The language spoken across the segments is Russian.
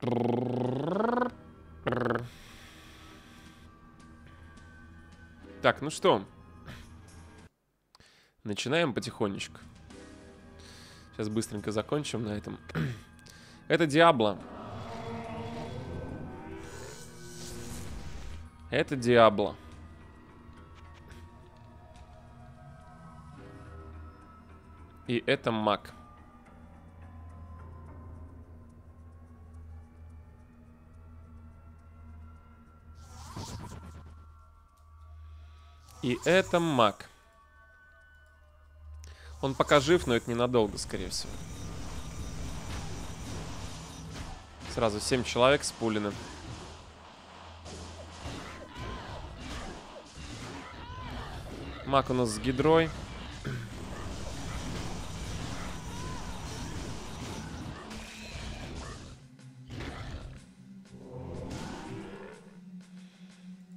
Так, ну что? Начинаем потихонечку. Сейчас быстренько закончим на этом. Это Диабло. Это Диабло. И это маг. И это маг. Он пока жив, но это ненадолго, скорее всего. Сразу 7 человек спулены. Маг у нас с гидрой.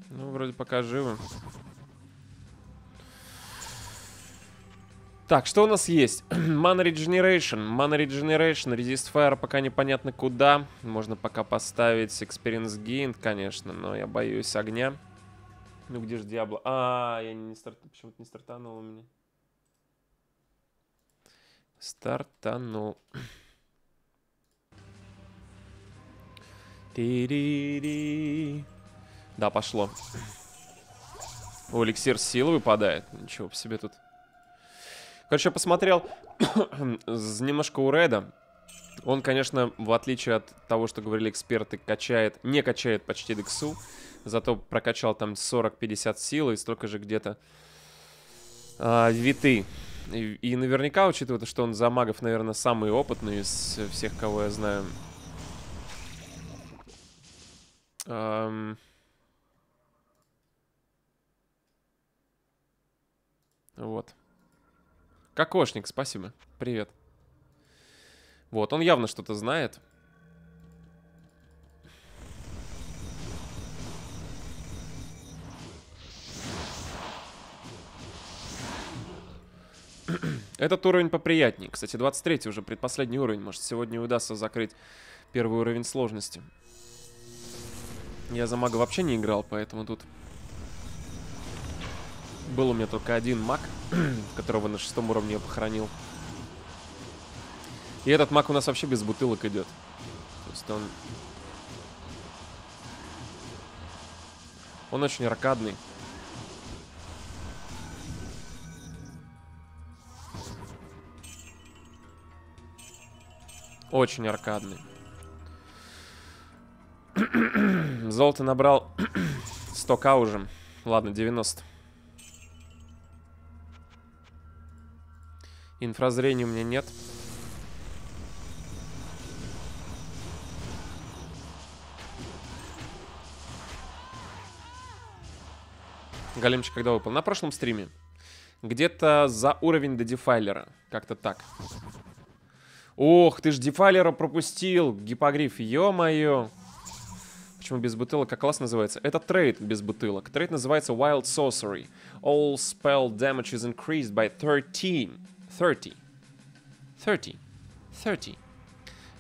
Ну, вроде пока живы. Так, что у нас есть? Mana Regeneration. Mana Regeneration. Resist Fire пока непонятно куда. Можно пока поставить Experience Gain, конечно, но я боюсь огня. Ну где же Диабло? А, я не стартанул. Почему-то не стартанул у меня. Стартанул. Да, пошло. О, эликсир силы выпадает. Ничего по себе тут. Короче, я посмотрел немножко у Реда. Он, конечно, в отличие от того, что говорили эксперты, качает, не качает почти дексу. Зато прокачал там 40-50 силы и столько же где-то виты. И наверняка, учитывая, что он за магов, наверное, самый опытный из всех, кого я знаю. Вот. Кокошник, спасибо. Привет. Вот, он явно что-то знает. Этот уровень поприятней. Кстати, 23-й уже предпоследний уровень. Может, сегодня удастся закрыть первый уровень сложности. Я за мага вообще не играл, поэтому тут... Был у меня только один маг, которого на 6-м уровне я похоронил. И этот маг у нас вообще без бутылок идет. То есть он... Он очень аркадный. Очень аркадный. Золото набрал 100к уже. Ладно, 90. Инфразрения у меня нет. Големчик когда выпал? На прошлом стриме. Где-то за уровень до Дефайлера. Как-то так. Ох, ты ж Дефайлера пропустил. Гипогриф, ё-моё. Почему без бутылок? А класс называется? Это трейд без бутылок. Трейд называется Wild Sorcery. All spell damage is increased by 30.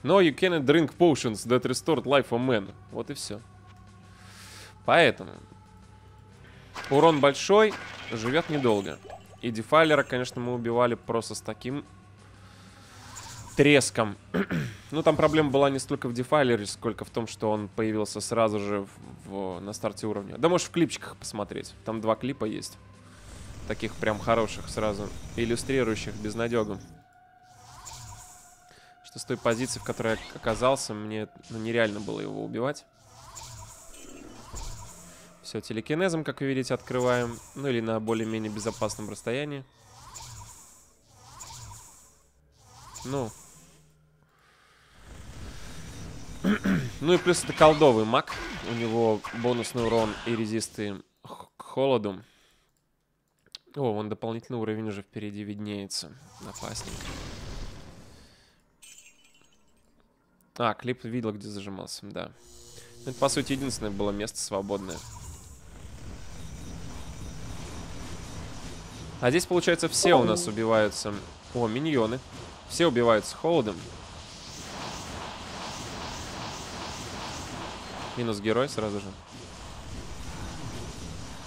No, you cannot drink potions that restored life of man. Вот и все. Поэтому. Урон большой, живет недолго. И Дефайлера, конечно, мы убивали просто с таким треском. Ну, там проблема была не столько в Дефайлере, сколько в том, что он появился сразу же на старте уровня. Да можешь в клипчиках посмотреть. Там 2 клипа есть. Таких прям хороших сразу, иллюстрирующих безнадегу. Что с той позиции, в которой я оказался, мне нереально было его убивать. Все, телекинезом, как вы видите, открываем. Ну или на более-менее безопасном расстоянии. Ну. Ну и плюс это колдовый маг. У него бонусный урон и резисты к холоду. О, вон дополнительный уровень уже впереди виднеется. Опасненько. А, клип видел, где зажимался, да. Это, по сути, единственное было место свободное. А здесь, получается, все у нас убиваются... О, миньоны. Все убиваются холодом. Минус герой сразу же.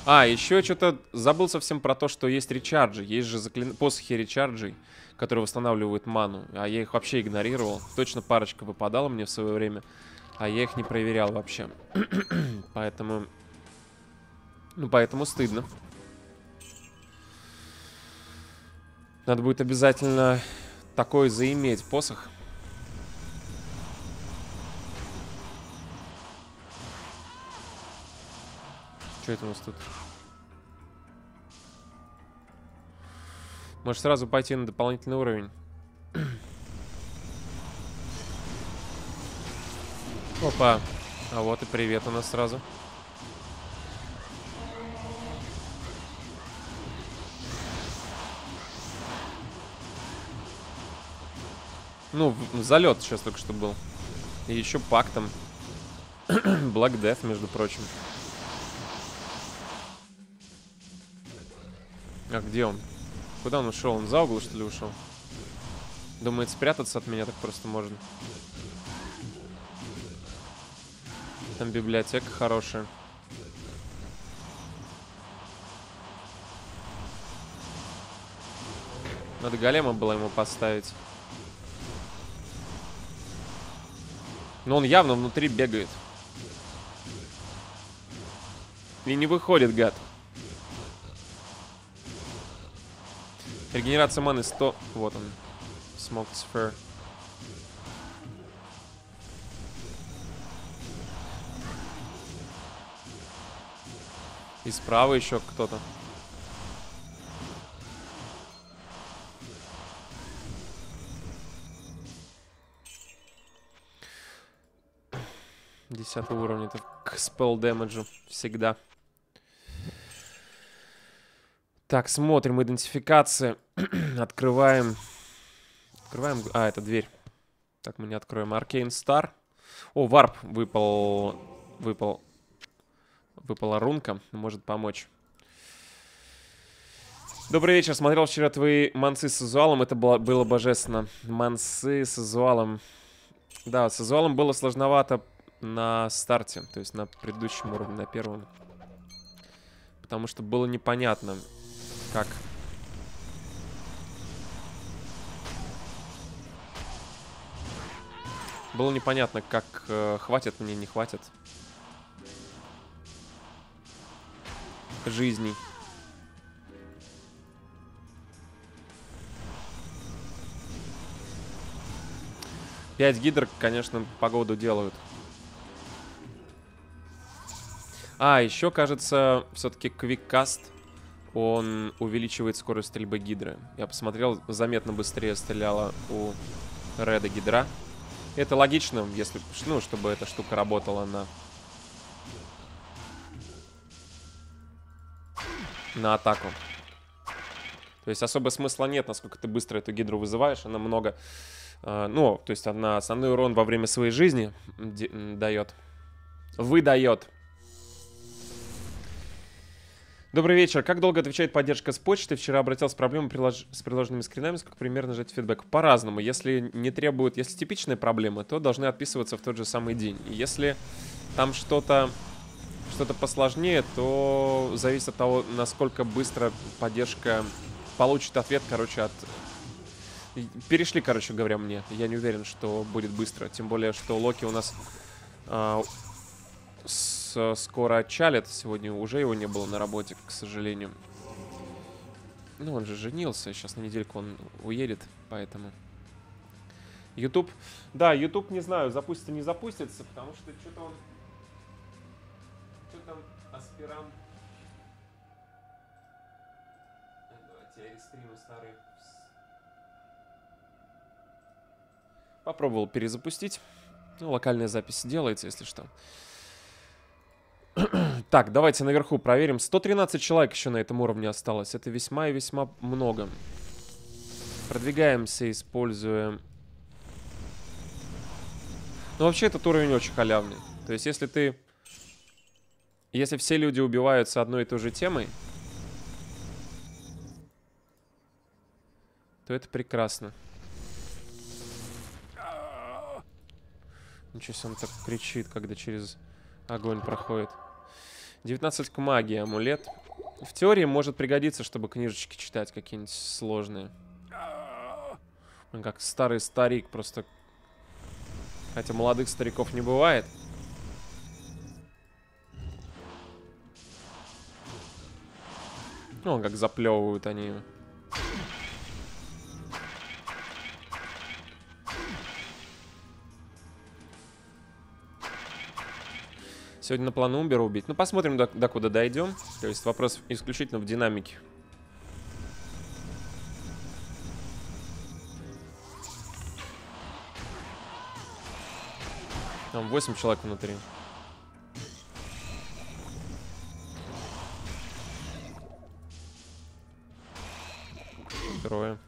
А, еще что-то забыл совсем про то, что есть речарджи. Есть же посохи речарджей, которые восстанавливают ману. А я их вообще игнорировал. Точно парочка выпадала мне в свое время. А я их не проверял вообще. Поэтому... Ну, поэтому стыдно. Надо будет обязательно такой заиметь посох. Что это у нас тут? Может сразу пойти на дополнительный уровень? Опа. А вот и привет у нас сразу. Ну, залет сейчас только что был. И еще пактом. Black Death, между прочим. А где он? Куда он ушел? Он за угол, что ли, ушел? Думает, спрятаться от меня так просто можно. Там библиотека хорошая. Надо голема было ему поставить. Но он явно внутри бегает. И не выходит, гад. Регенерация маны 100. Вот он. Smoked Sphere. И справа еще кто-то. Десятый уровень. Это к спелл дэмэджу. Всегда. Так, смотрим, идентификация. Открываем. Открываем. А, это дверь. Так, мы не откроем. Arcane Star. О, варп выпал. Выпала рунка. Может помочь. Добрый вечер. Смотрел вчера твои мансы с азуалом. Это было божественно. Мансы с азуалом. Да, с азуалом было сложновато на старте. То есть на предыдущем уровне, на первом. Потому что было непонятно. Как? Было непонятно, как хватит мне, не хватит жизней. Пять гидр, конечно, погоду делают. А, еще, кажется, все-таки квиккаст. Он увеличивает скорость стрельбы гидры. Я посмотрел, заметно быстрее стреляла у Реда гидра. Это логично, если, ну, чтобы эта штука работала на атаку. То есть особо смысла нет, насколько ты быстро эту гидру вызываешь. Она много... ну, то есть она основной урон во время своей жизни дает. Выдает. Добрый вечер. Как долго отвечает поддержка с почты? Вчера обратился с проблемой с приложенными скринами. Сколько примерно ждать фидбэк? По-разному. Если не требует... Если типичные проблемы, то должны отписываться в тот же самый день. И если там что-то посложнее, то зависит от того, насколько быстро поддержка получит ответ, короче, от... Перешли, короче говоря, мне. Я не уверен, что будет быстро. Тем более, что Локи у нас... скоро отчалит. Сегодня уже его не было на работе, к сожалению. Ну, он же женился. Сейчас на недельку он уедет, поэтому... YouTube. Да, YouTube, не знаю, запустится, не запустится, потому что что-то он... Что-то аспирант... Давайте, стримы старые. Попробовал перезапустить. Ну, локальная запись делается, если что. Так, давайте наверху проверим. 113 человек еще на этом уровне осталось. Это весьма и весьма много. Продвигаемся, используя... Ну, вообще, этот уровень очень халявный. То есть, если ты... Если все люди убиваются одной и той же темой, то это прекрасно. Ничего себе, он так кричит, когда через... Огонь проходит. 19 к магии амулет. В теории может пригодиться, чтобы книжечки читать какие-нибудь сложные. Как старый старик просто. Хотя молодых стариков не бывает. Ну, как заплевывают они его. Сегодня на плану Умбера убить. Ну, посмотрим, до куда дойдем. То есть вопрос исключительно в динамике. Там 8 человек внутри. Трое.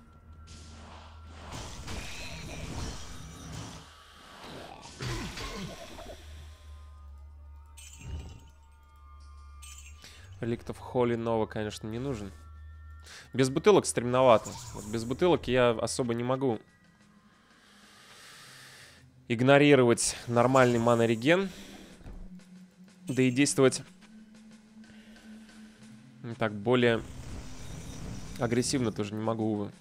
Реликтов Холли Нова, конечно, не нужен. Без бутылок стремновато. Вот без бутылок я особо не могу игнорировать нормальный манореген. Да и действовать так более агрессивно тоже не могу, увы.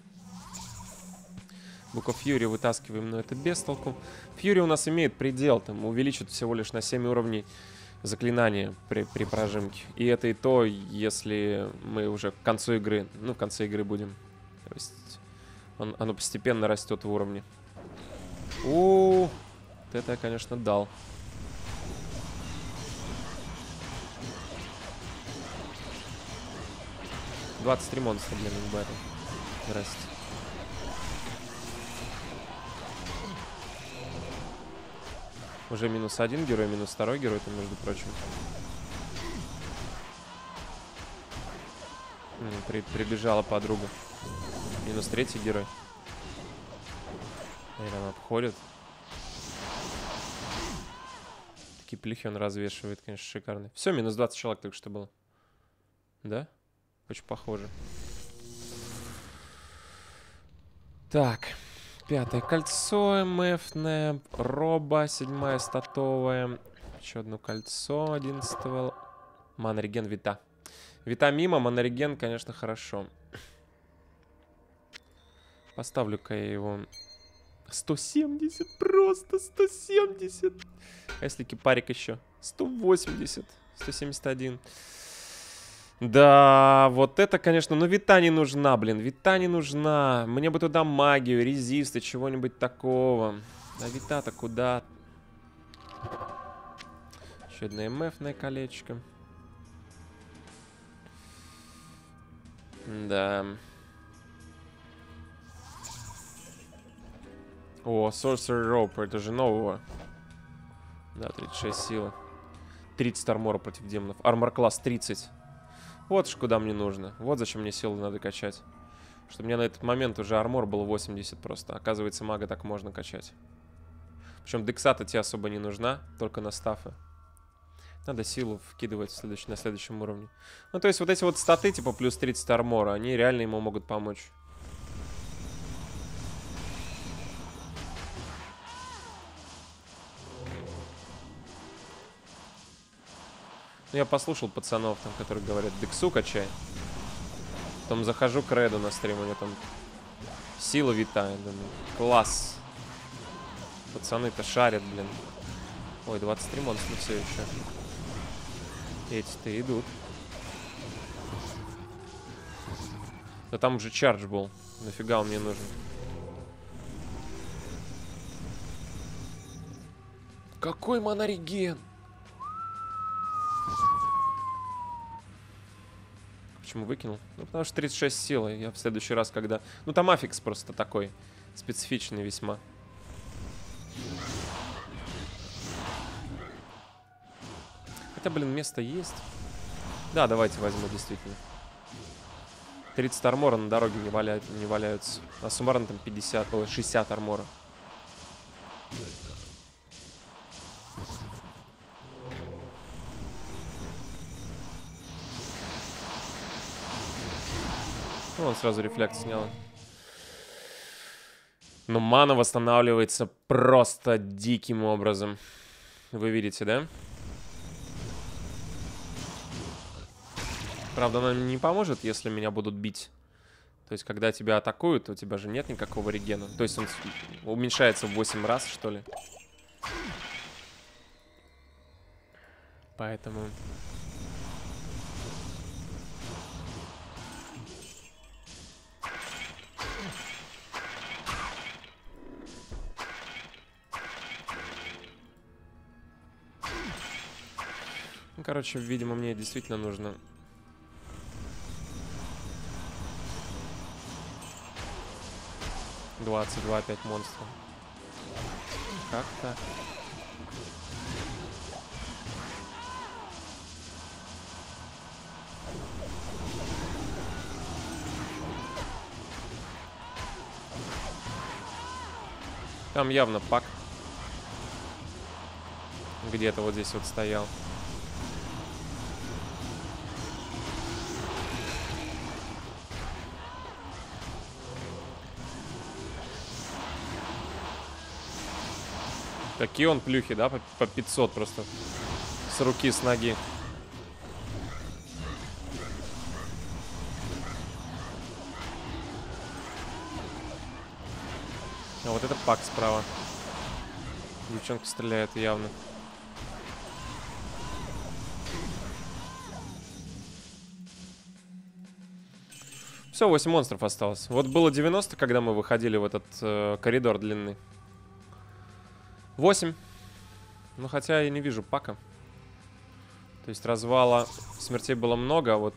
Бука Фьюри вытаскиваем, но это без толку. Фьюри у нас имеет предел, там увеличит всего лишь на 7 уровней заклинания при прожимке. И это и то, если мы уже к концу игры, ну, в конце игры будем. То есть оно постепенно растет в уровне. О, вот это я, конечно, дал. Три монстра, блин, в баре. Здрасте. Уже минус один герой, минус второй герой, это, между прочим. Прибежала подруга. Минус третий герой. Или она обходит. Такие плюхи он развешивает, конечно, шикарный. Все, минус 20 человек только что было. Да? Очень похоже. Так. Пятое кольцо МФ-ное. Роба. Седьмая статовая. Еще одно кольцо. 11-го. Манореген Вита. Вита мимо. Манореген, конечно, хорошо. Поставлю-ка я его. 170. Просто 170. А если кипарик еще? 180. 171. Да, вот это, конечно, но Вита не нужна, блин, Вита не нужна. Мне бы туда магию, резисты, чего-нибудь такого. А Вита-то куда? Еще одно МФ-ное колечко. Да. О, Sorcerer Rope, это же нового. Да, 36 силы. 30 армора против демонов. Армор класс 30. Вот ж куда мне нужно. Вот зачем мне силы надо качать. Чтобы у меня на этот момент уже армор был 80 просто. Оказывается, мага так можно качать. Причем декса-то тебе особо не нужна. Только на стафы. Надо силу вкидывать на следующем уровне. Ну, то есть вот эти вот статы, типа плюс 30 армора, они реально ему могут помочь. Я послушал пацанов, там, которые говорят, дексу качай. Потом захожу к Реду на стрим, у него там сила витает. Думаю, класс. Пацаны-то шарят, блин. Ой, 23 монстра все еще. Эти-то идут. Да там уже чардж был. Нафига он мне нужен? Какой манореген? Выкинул. Ну, потому что 36 силы. Я в следующий раз, когда... Ну, там аффикс просто такой. Специфичный весьма. Хотя, блин, место есть. Да, давайте возьму, действительно. 30 армора на дороге не валяются. А суммарно там 50, 60 армора. Он сразу рефлекс снял. Но мана восстанавливается просто диким образом. Вы видите, да? Правда, она не поможет, если меня будут бить. То есть, когда тебя атакуют, у тебя же нет никакого регена. То есть, он уменьшается в 8 раз, что ли. Поэтому... Ну, короче, видимо, мне действительно нужно... опять монстра. Как-то... Там явно пак. Где-то вот здесь вот стоял. Такие он плюхи, да? По 500 просто. С руки, с ноги. А вот это пак справа. Девчонка стреляет явно. Все, 8 монстров осталось. Вот было 90, когда мы выходили в этот коридор длинный. 8. Ну, хотя я не вижу пака. То есть развала смертей было много, а вот...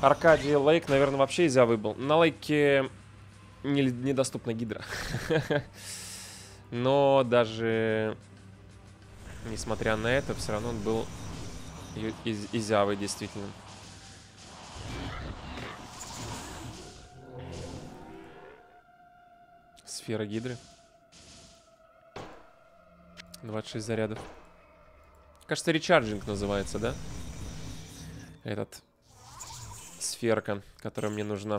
Аркадий Лейк, наверное, вообще изя выбыл. На Лейке недоступна гидра. Но даже... Несмотря на это, все равно он был изявый, действительно. Сфера гидры. 26 зарядов. Кажется, речарджинг называется, да? Этот сферка, которая мне нужна.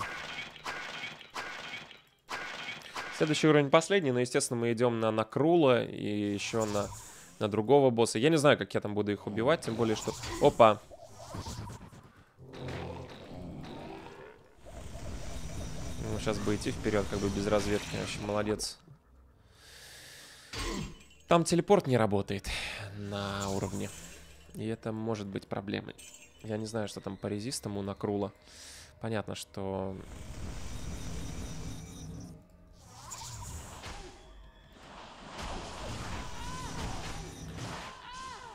Следующий уровень последний, но, естественно, мы идем на Накрула и еще на другого босса. Я не знаю, как я там буду их убивать, тем более, что... Опа! Ну, сейчас бы идти вперед, как бы без разведки. Вообще, молодец. Там телепорт не работает на уровне. И это может быть проблемой. Я не знаю, что там по резистам у Накрула. Понятно, что...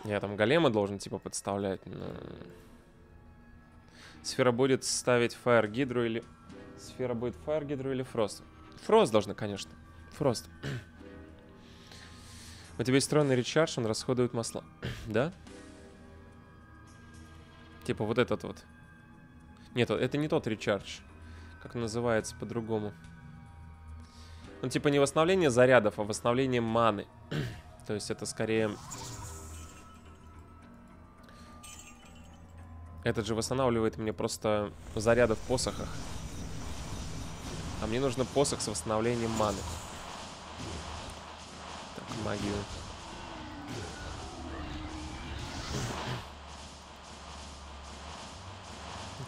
Я там голема должен, типа, подставлять. Но... Сфера будет ставить фаер-гидру или... Сфера будет фаер-гидру или фрост. Фрост должна, конечно. Фрост. У тебя есть встроенный речардж, он расходует масла. Да? Типа вот этот вот. Нет, это не тот речардж. Как называется по-другому. Ну, типа не восстановление зарядов, а восстановление маны. То есть это скорее... Этот же восстанавливает мне просто заряды в посохах. А мне нужно посох с восстановлением маны. Магию.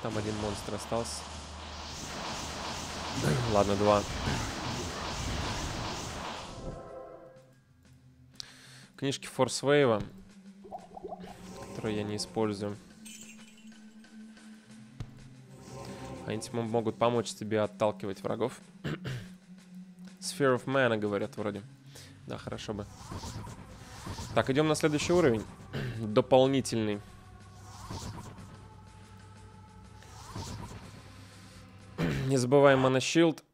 Там один монстр остался. Ладно, два. Книжки Форсвейва, которые я не использую. Они типа могут помочь тебе отталкивать врагов. Sphere of Mana, говорят, вроде. Да, хорошо бы. Так, идем на следующий уровень. Дополнительный. Не забываем монощилд.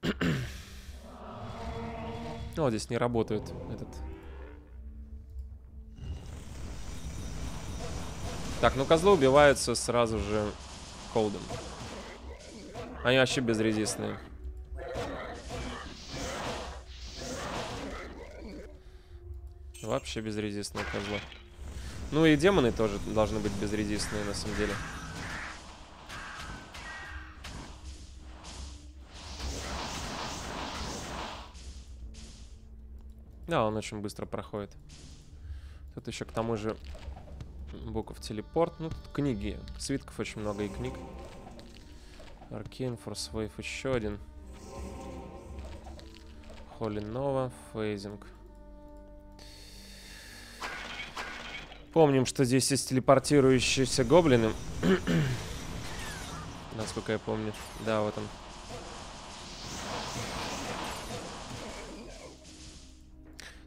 О, здесь не работает этот. Так, ну козлы убиваются сразу же колдом. Они вообще безрезистные. Вообще безрезистные козлы. Ну и демоны тоже должны быть безрезистные, на самом деле. Да, он очень быстро проходит. Тут еще к тому же буков телепорт. Ну, тут книги. Свитков очень много и книг. Arcane, Force Wave, еще один. Holy Nova, Phasing. Помним, что здесь есть телепортирующиеся гоблины. Насколько я помню. Да, вот он.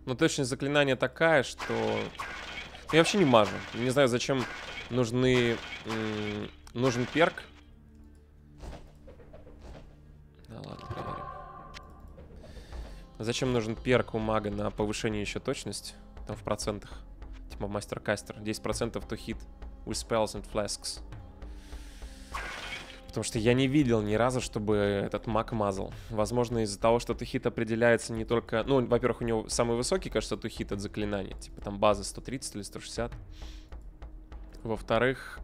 Но точность заклинания такая, что... Я вообще не мажу. Не знаю, зачем нужен перк. Да ладно, проверим. Зачем нужен перк у мага на повышение еще точности? Там в процентах. Типа мастер-кастер. 10% to hit with spells and flasks. Потому что я не видел ни разу, чтобы этот маг мазал. Возможно, из-за того, что тухит определяется не только... Ну, во-первых, у него самый высокий, кажется, тухит от заклинания. Типа там база 130 или 160. Во-вторых,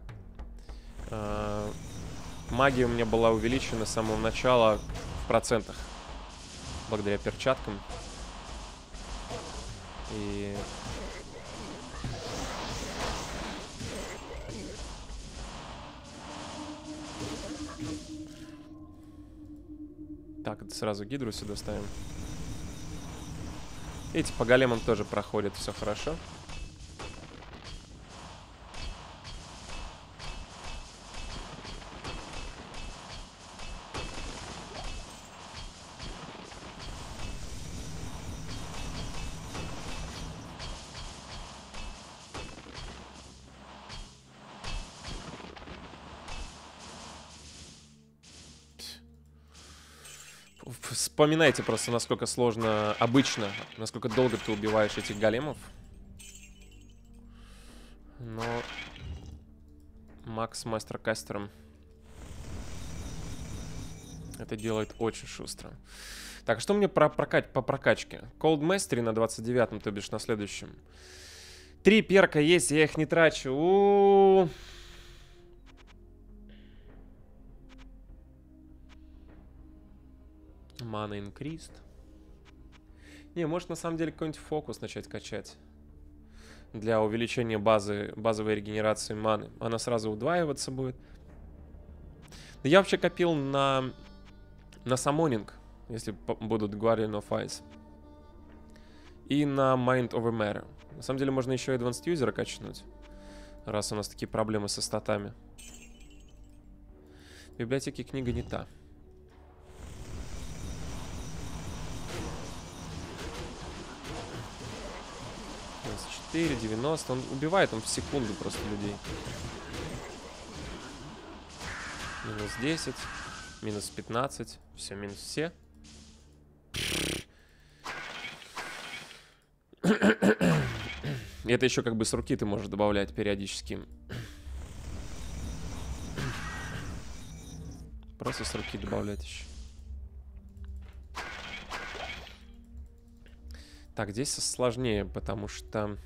магия у меня была увеличена с самого начала в процентах. Благодаря перчаткам. И... Так, сразу гидру сюда ставим. Эти по големам тоже проходят, все хорошо. Вспоминайте просто, насколько сложно обычно, насколько долго ты убиваешь этих големов. Но Макс мастер-кастером это делает очень шустро. Так, что мне по прокачке? Cold Mastery на 29-м, то бишь на следующем. 3 перка есть, я их не трачу. Mana Increased. Не, может на самом деле какой-нибудь фокус начать качать. Для увеличения базы, базовой регенерации маны. Она сразу удваиваться будет. Но я вообще копил на самонинг, если будут Guardian of Ice. И на Mind Over Matter. На самом деле можно еще и Advanced User качнуть. Раз у нас такие проблемы со статами. В библиотеке книга не та. Или 90, он убивает, он в секунду просто людей. Минус 10, минус 15, все, минус все. И это еще как бы с руки ты можешь добавлять периодически. Просто с руки добавлять еще. Так, здесь сложнее, потому что...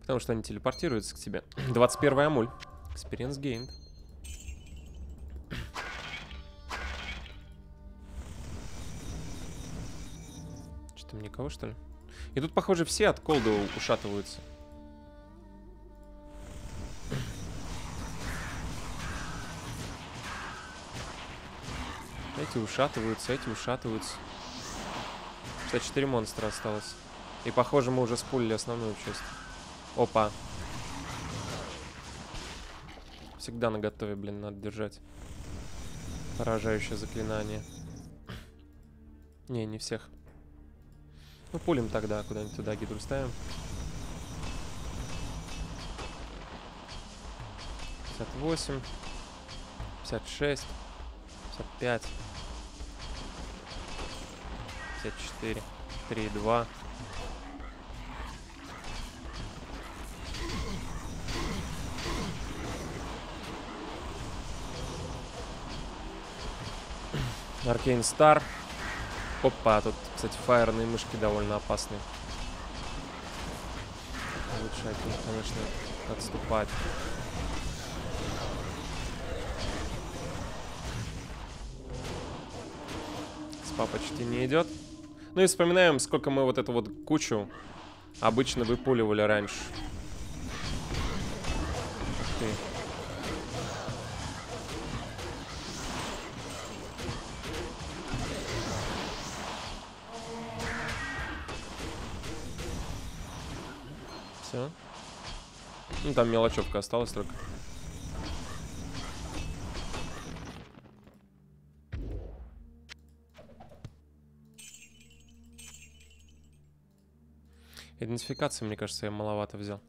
Потому что они телепортируются к тебе. 21 амуль. Experience gained. Что-то мне кого, что ли? И тут, похоже, все от колда ушатываются. Эти ушатываются, эти ушатываются. 64 монстра осталось. И, похоже, мы уже спулили основную часть. Опа. Всегда наготове, блин, надо держать. Поражающее заклинание. Не, не всех. Ну, пулим тогда, куда-нибудь туда гидру ставим. 58. 56. 55. 54. 3,2. Arcane Star. Опа, тут, кстати, фаерные мышки довольно опасные. лучше от них, конечно, отступать. Спа почти не идет. Ну и вспоминаем, сколько мы вот эту вот кучу обычно выпуливали раньше. Ух ты. Все. Ну там мелочевка осталась только. Идентификации, мне кажется, я маловато взял.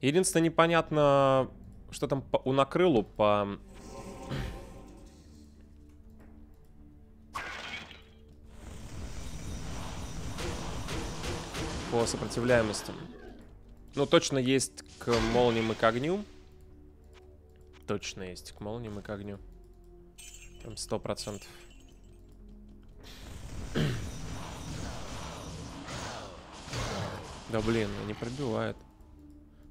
Единственное, непонятно, что там у Накрылу по... по сопротивляемости. Ну, точно есть к молниям и к огню. Точно есть к молниям и к огню. Там 100%. Да блин, не пробивает.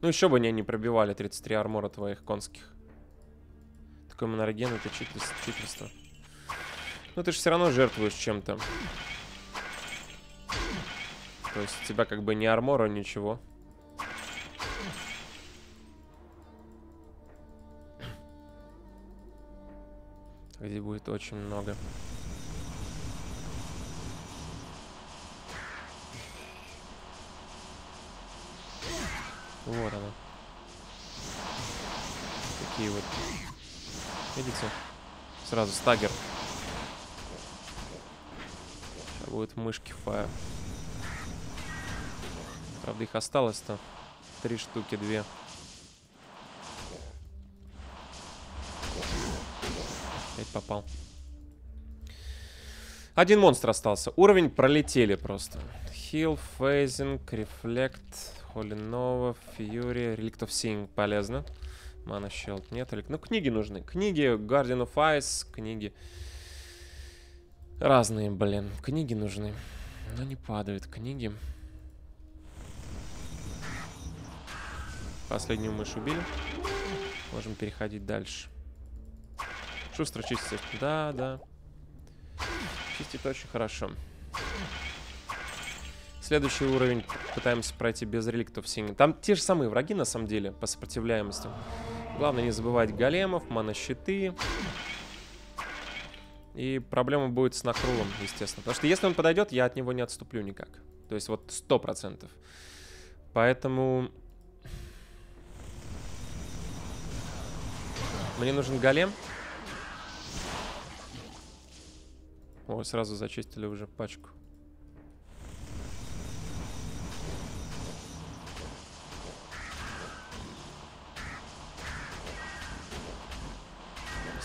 Ну еще бы они не пробивали 33 армора твоих конских. Такой монорген, это читерство. Ну ты же все равно жертвуешь чем-то. То есть у тебя как бы не армора, ничего. Где будет очень много. Вот она. Такие вот. Видите? Сразу стагер. Сейчас будут мышки фаер. Правда, их осталось-то 3 штуки, 2. Опять попал. Один монстр остался. Уровень пролетели просто. Хил, фейзинг, рефлект... Холинова, Фьюри, Relict of Seeing полезно. Mana Shield нет. Ну, книги нужны. Книги, Guardian of Ice, книги. Разные, блин. Книги нужны. Но не падают книги. Последнюю мышь убили. Можем переходить дальше. Шустро чистится. Да, да. Чистит очень хорошо. Следующий уровень пытаемся пройти без реликтов синих. Там те же самые враги, на самом деле, по сопротивляемости. Главное не забывать големов, манощиты. И проблема будет с Накрулом, естественно. Потому что если он подойдет, я от него не отступлю никак. То есть вот 100%. Поэтому... мне нужен голем. О, сразу зачистили уже пачку.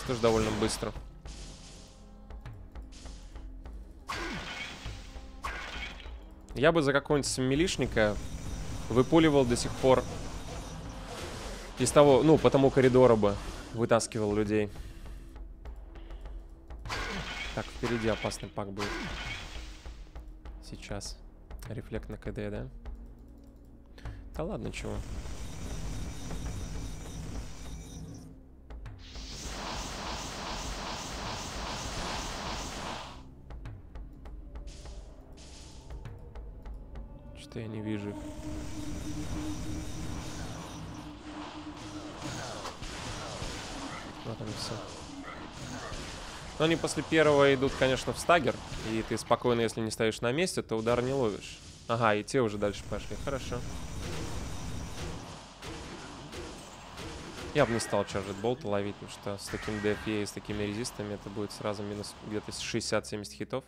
Тоже довольно быстро. Я бы за какого-нибудь милишника выпуливал до сих пор. Из того, ну, по тому коридору бы вытаскивал людей. Так, впереди опасный пак будет. Сейчас. Рефлект на КД, да? Да ладно, чего. Я не вижу их. Вот они все. Но они после первого идут, конечно, в стагер. И ты спокойно, если не стоишь на месте, то удар не ловишь. Ага, и те уже дальше пошли. Хорошо. Я бы не стал чарджет болт ловить, потому что с таким DPE и с такими резистами это будет сразу минус где-то 60-70 хитов.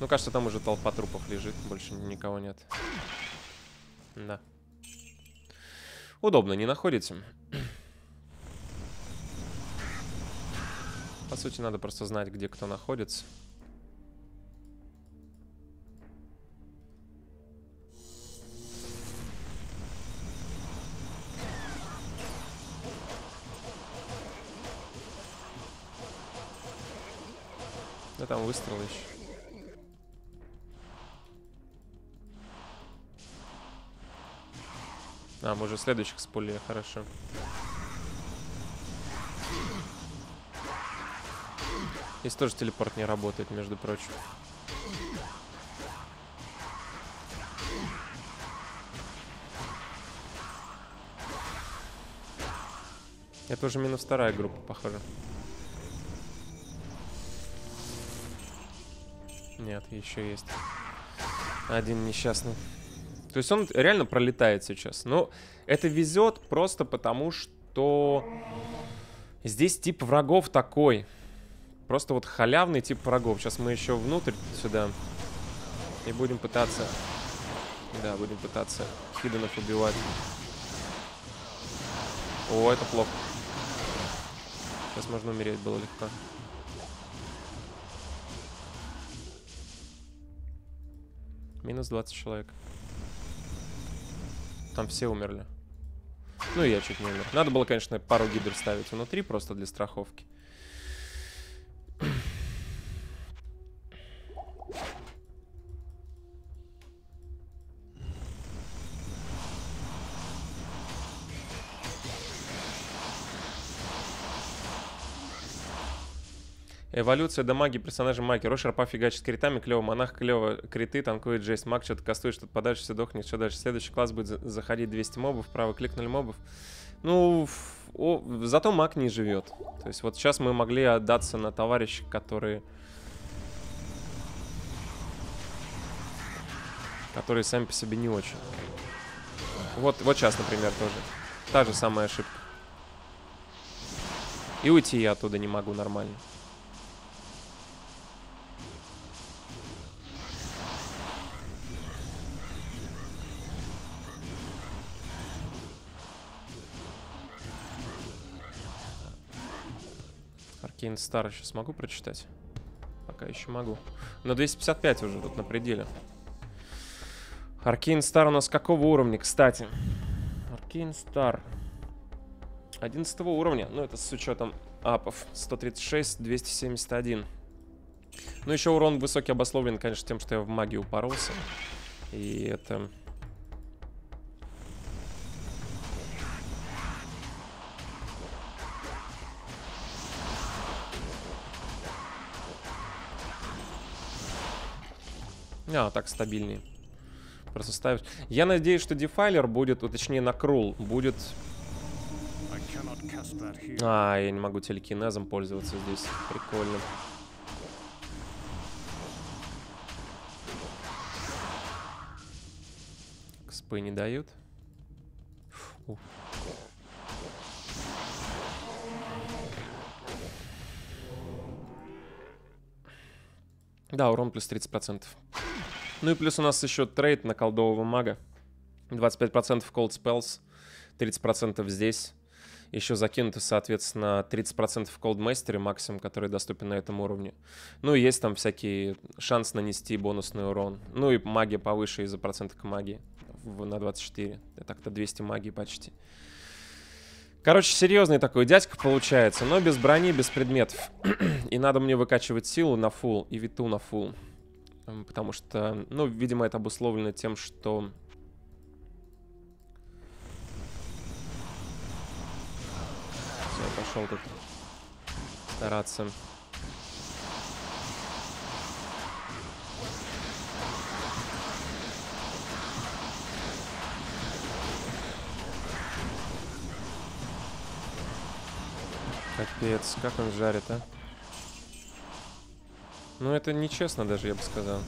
Ну, кажется, там уже толпа трупов лежит. Больше никого нет. Да. Удобно, не находите? По сути, надо просто знать, где кто находится. Да там выстрелы еще. А, мы уже следующих спулили, хорошо. Здесь тоже телепорт не работает, между прочим. Это уже минус вторая группа, похоже. Нет, еще есть один несчастный. То есть он реально пролетает сейчас. Но это везет просто потому, что здесь тип врагов такой. Просто вот халявный тип врагов. Сейчас мы еще внутрь сюда. И будем пытаться... Да, будем пытаться хиденов убивать. О, это плохо. Сейчас можно умереть было легко. Минус 20 человек. Там все умерли. Ну и я чуть не умер. Надо было, конечно, пару гидр ставить внутри, просто для страховки. Эволюция до магии персонажа маги. Рош, арпа фигачит критами, клево, монах, клево, криты, танкует жесть. Маг что-то кастует, что-то подальше, все дохнет, что дальше. Следующий класс будет заходить 200 мобов, право кликнули мобов. Ну, зато маг не живет. То есть вот сейчас мы могли отдаться на товарищей, которые сами по себе не очень. Вот сейчас, например, тоже. Та же самая ошибка. И уйти я оттуда не могу нормально. Стар еще смогу прочитать? Пока еще могу. Но 255 уже тут на пределе. Аркейн Стар у нас какого уровня, кстати? Аркейн Стар 11 уровня. Ну, это с учетом апов. 136, 271. Ну, еще урон высокий обусловлен, конечно, тем, что я в магию упоролся. И это... А, так стабильнее. Просто ставишь. Я надеюсь, что Defiler будет, точнее, Nakrul будет... А, я не могу телекинезом пользоваться здесь. Прикольно. Кспы не дают. Фу. Да, урон плюс 30%. Ну и плюс у нас еще трейд на колдового мага. 25% cold spells, 30% здесь. Еще закинуто, соответственно, 30% в cold mastery максимум, который доступен на этом уровне. Ну и есть там всякие шанс нанести бонусный урон. Ну и магия повыше из-за процента к магии на 24. Так-то 200 магии почти. Короче, серьезный такой дядька получается, но без брони, без предметов. И надо мне выкачивать силу на фулл и виту на фулл. Потому что, ну, видимо, это обусловлено тем, что... Все, я пошел тут стараться. Капец, как он жарит, а? Ну, это нечестно даже, я бы сказал.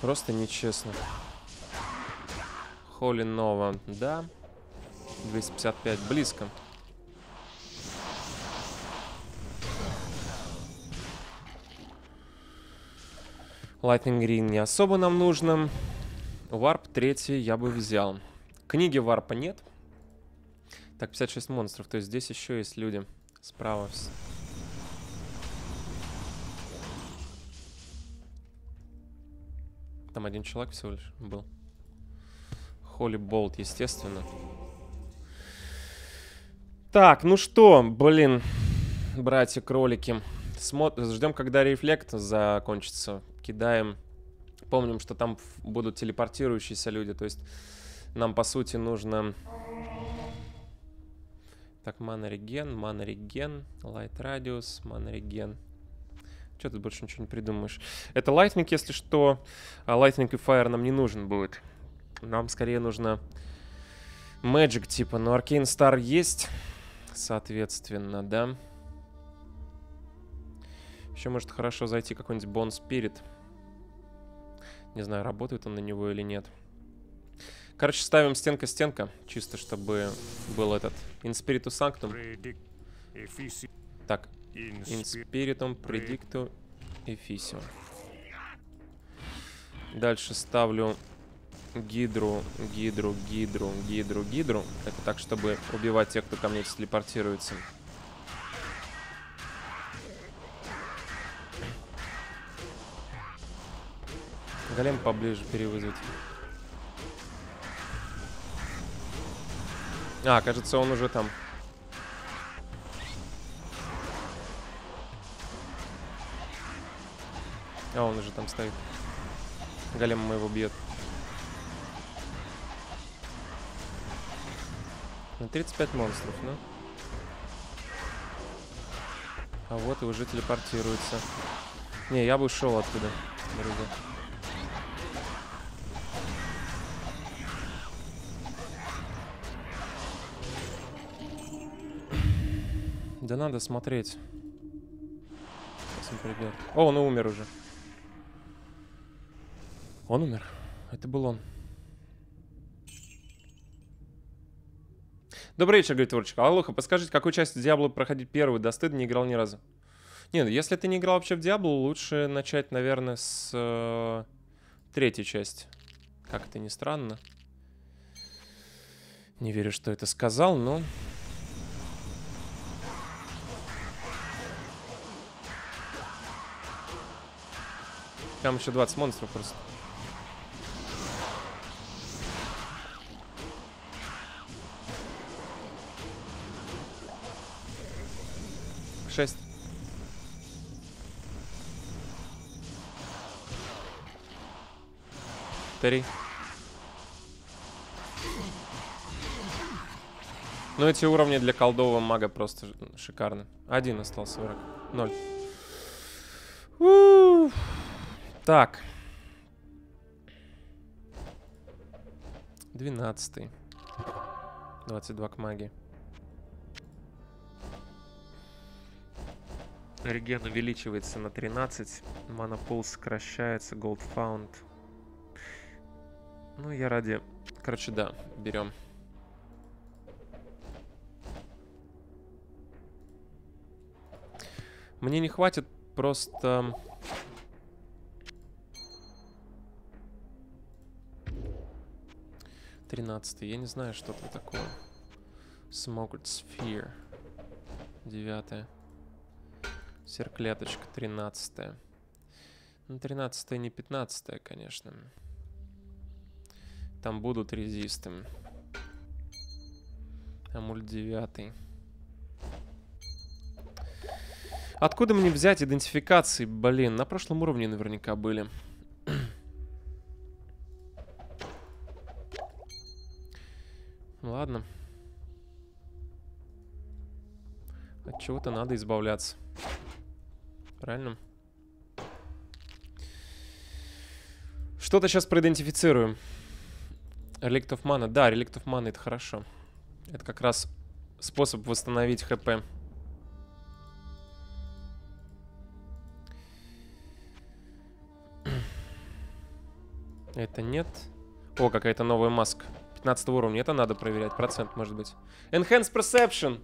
Просто нечестно. Holy Nova, да. 255, близко. Lightning Green не особо нам нужно. Warp 3 я бы взял. Книги варпа нет. Так, 56 монстров. То есть здесь еще есть люди справа. Там один человек всего лишь был. Холли Болт, естественно. Так, ну что, блин, братья-кролики. Ждем, когда рефлект закончится. Кидаем Помним, что там будут телепортирующиеся люди. То есть нам, по сути, нужно... Так, мана-реген, лайт-радиус, мана-реген. Что тут больше ничего не придумаешь? Это лайтнинг, если что. А лайтнинг и фаер нам не нужен будет. Нам скорее нужно мэджик типа. Но аркейн стар есть, соответственно, да. Еще может хорошо зайти какой-нибудь бон спирит. Не знаю, работает он на него или нет. Короче, ставим стенка-стенка. Чисто, чтобы был этот инспириту санктум. Так, инспиритум, предикту, эфисиум. Дальше ставлю гидру. Это так, чтобы убивать тех, кто ко мне телепортируется. Голем поближе перевызвать. А, кажется, он уже там. А, он уже там стоит. Голем моего бьет. На 35 монстров, ну. А вот и уже телепортируется. Не, я бы ушел оттуда, друзья. Да надо смотреть. Сейчас он придет. О, он умер уже. Он умер. Это был он. Добрый вечер, говорит Творчик. Аллоха, подскажите, какую часть Диабло проходить первую? Да стыд, не играл ни разу. Нет, если ты не играл вообще в Диабло, лучше начать, наверное, с третьей части. Как это ни странно. Не верю, что это сказал, но... Там еще 20 монстров просто. Шесть. Три. Ну эти уровни для колдового мага просто шикарны. Один остался враг. 0. Так. 12. 22 к магии. Реген увеличивается на 13. Монопол сокращается. Gold found. Ну, я ради... Короче, да, берем. Мне не хватит просто... Тринадцатый. Я не знаю, что это такое. Smoked Sphere. 9. Серклеточка. 13. Ну, 13 не 15, конечно. Там будут резисты. Амуль 9. Откуда мне взять идентификации? Блин, на прошлом уровне наверняка были. Ладно. От чего-то надо избавляться. Правильно? Что-то сейчас проидентифицируем. Реликт оф мана. Да, реликт оф мана — это хорошо. Это как раз способ восстановить ХП. Это нет. О, какая-то новая маска. 15 уровня, это надо проверять, процент может быть. Enhanced Perception.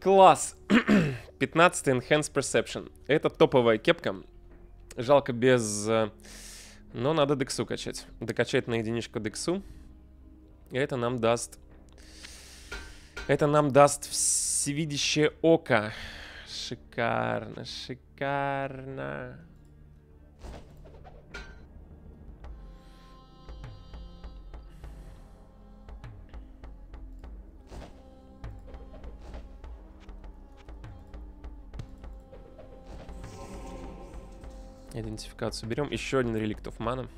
Класс. 15 Enhanced Perception. Это топовая кепка. Жалко без... Но надо дексу качать. Докачать на единичку дексу. И это нам даст... Это нам даст всевидящее око. Шикарно, шикарно. Идентификацию берем. Еще один реликт of mana.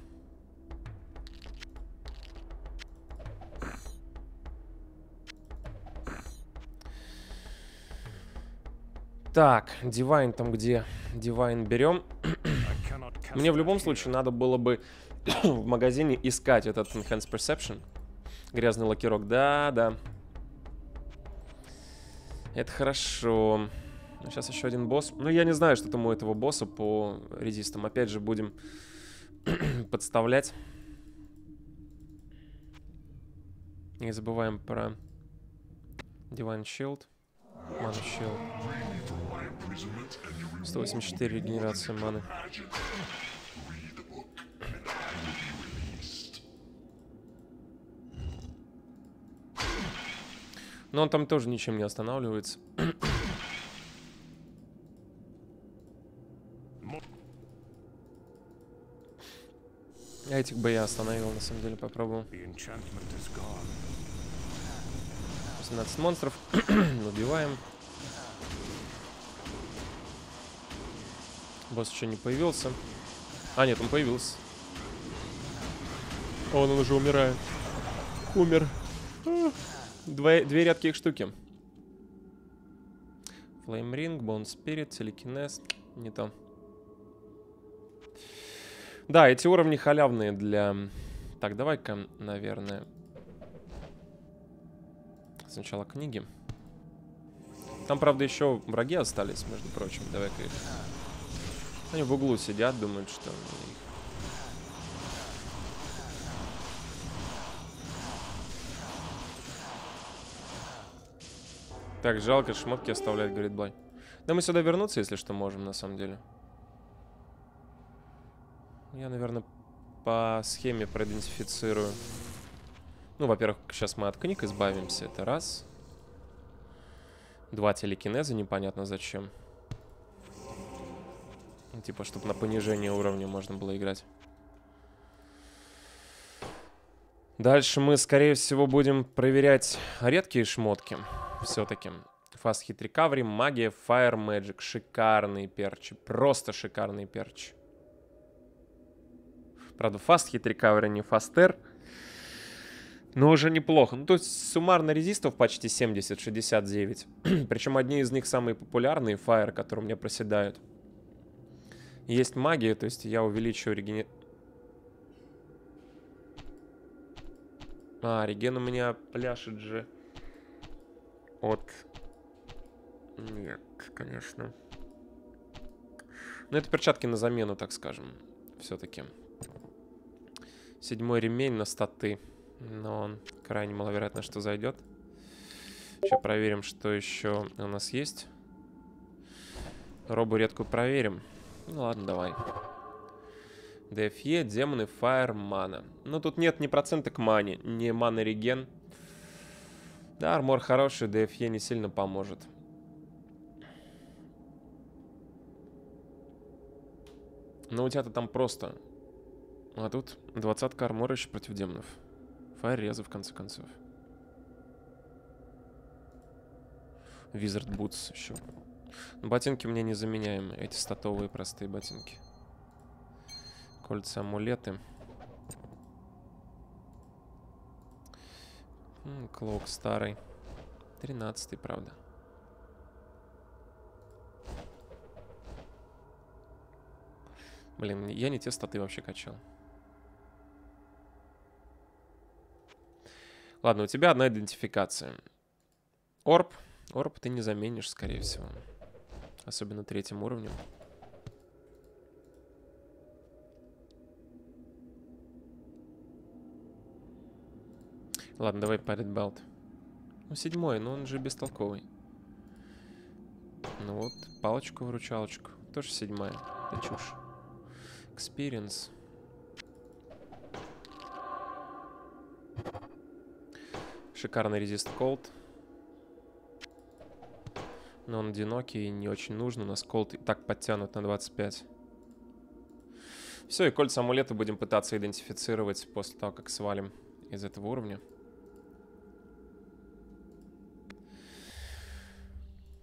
Так, Divine там где? Divine берем. Мне в любом случае надо было бы в магазине искать этот Enhanced Perception. Грязный лакирок. Да, да. Это хорошо. Сейчас еще один босс. Ну, я не знаю, что там у этого босса по резистам. Опять же, будем подставлять. Не забываем про Divine Shield. Mana Shield. 184 регенерация маны. Но он там тоже ничем не останавливается. А этих бы я остановил, на самом деле, попробовал. 18 монстров. Убиваем. Босс еще не появился. А, нет, он появился. Он уже умирает. Умер. Две редких штуки. Flame Ring, Bone Spirit, Telekinest. Не то. Да, эти уровни халявные для... Так, давай-ка, наверное... Сначала книги. Там, правда, еще враги остались, между прочим. Давай-ка их... Они в углу сидят, думают, что... Так, жалко, шмотки оставлять, говорит Блай. Да мы сюда вернуться, если что, можем, на самом деле. Я, наверное, по схеме проидентифицирую. Ну, во-первых, сейчас мы от книг избавимся, это раз. Два телекинеза, непонятно зачем. Типа, чтобы на понижение уровня можно было играть. Дальше мы, скорее всего, будем проверять редкие шмотки. Все-таки. Fast Hit Recovery, магия, Fire Magic. Шикарные перчи. Просто шикарные перчи. Правда, Fast Hit Recovery, не Faster. Но уже неплохо. Ну, то есть, суммарно резистов почти 70, 69. Причем одни из них самые популярные, Fire, которые у меня проседают. Есть магия, то есть я увеличу реген... А, реген у меня пляшет же от... Нет, конечно. Но это перчатки на замену, так скажем, все-таки. Седьмой ремень на статы. Но он крайне маловероятно, что зайдет. Сейчас проверим, что еще у нас есть. Робу редкую проверим. Ну ладно, давай. DFE, демоны, Fire, мана. Ну тут нет ни процента к мане, ни мана реген. Да, армор хороший, DFE не сильно поможет. Но у тебя-то там просто. А тут 20-ка армора еще против демонов. Fire реза, в конце концов. Wizard Boots еще. Ботинки мне не заменяем. Эти статовые простые ботинки. Кольца, амулеты. Клоук старый. 13-й, правда. Блин, я не те статы вообще качал. Ладно, у тебя одна идентификация. Орб. Орб ты не заменишь, скорее всего. Особенно третьим уровнем. Ладно, давай Pirate Belt. Ну, седьмой, но он же бестолковый. Ну вот, палочку-выручалочку. Тоже седьмая. Да чушь. Experience. Шикарный резист Cold. Но он одинокий и не очень нужен. У нас колд и так подтянут на 25. Все, и кольца амулета будем пытаться идентифицировать после того, как свалим из этого уровня.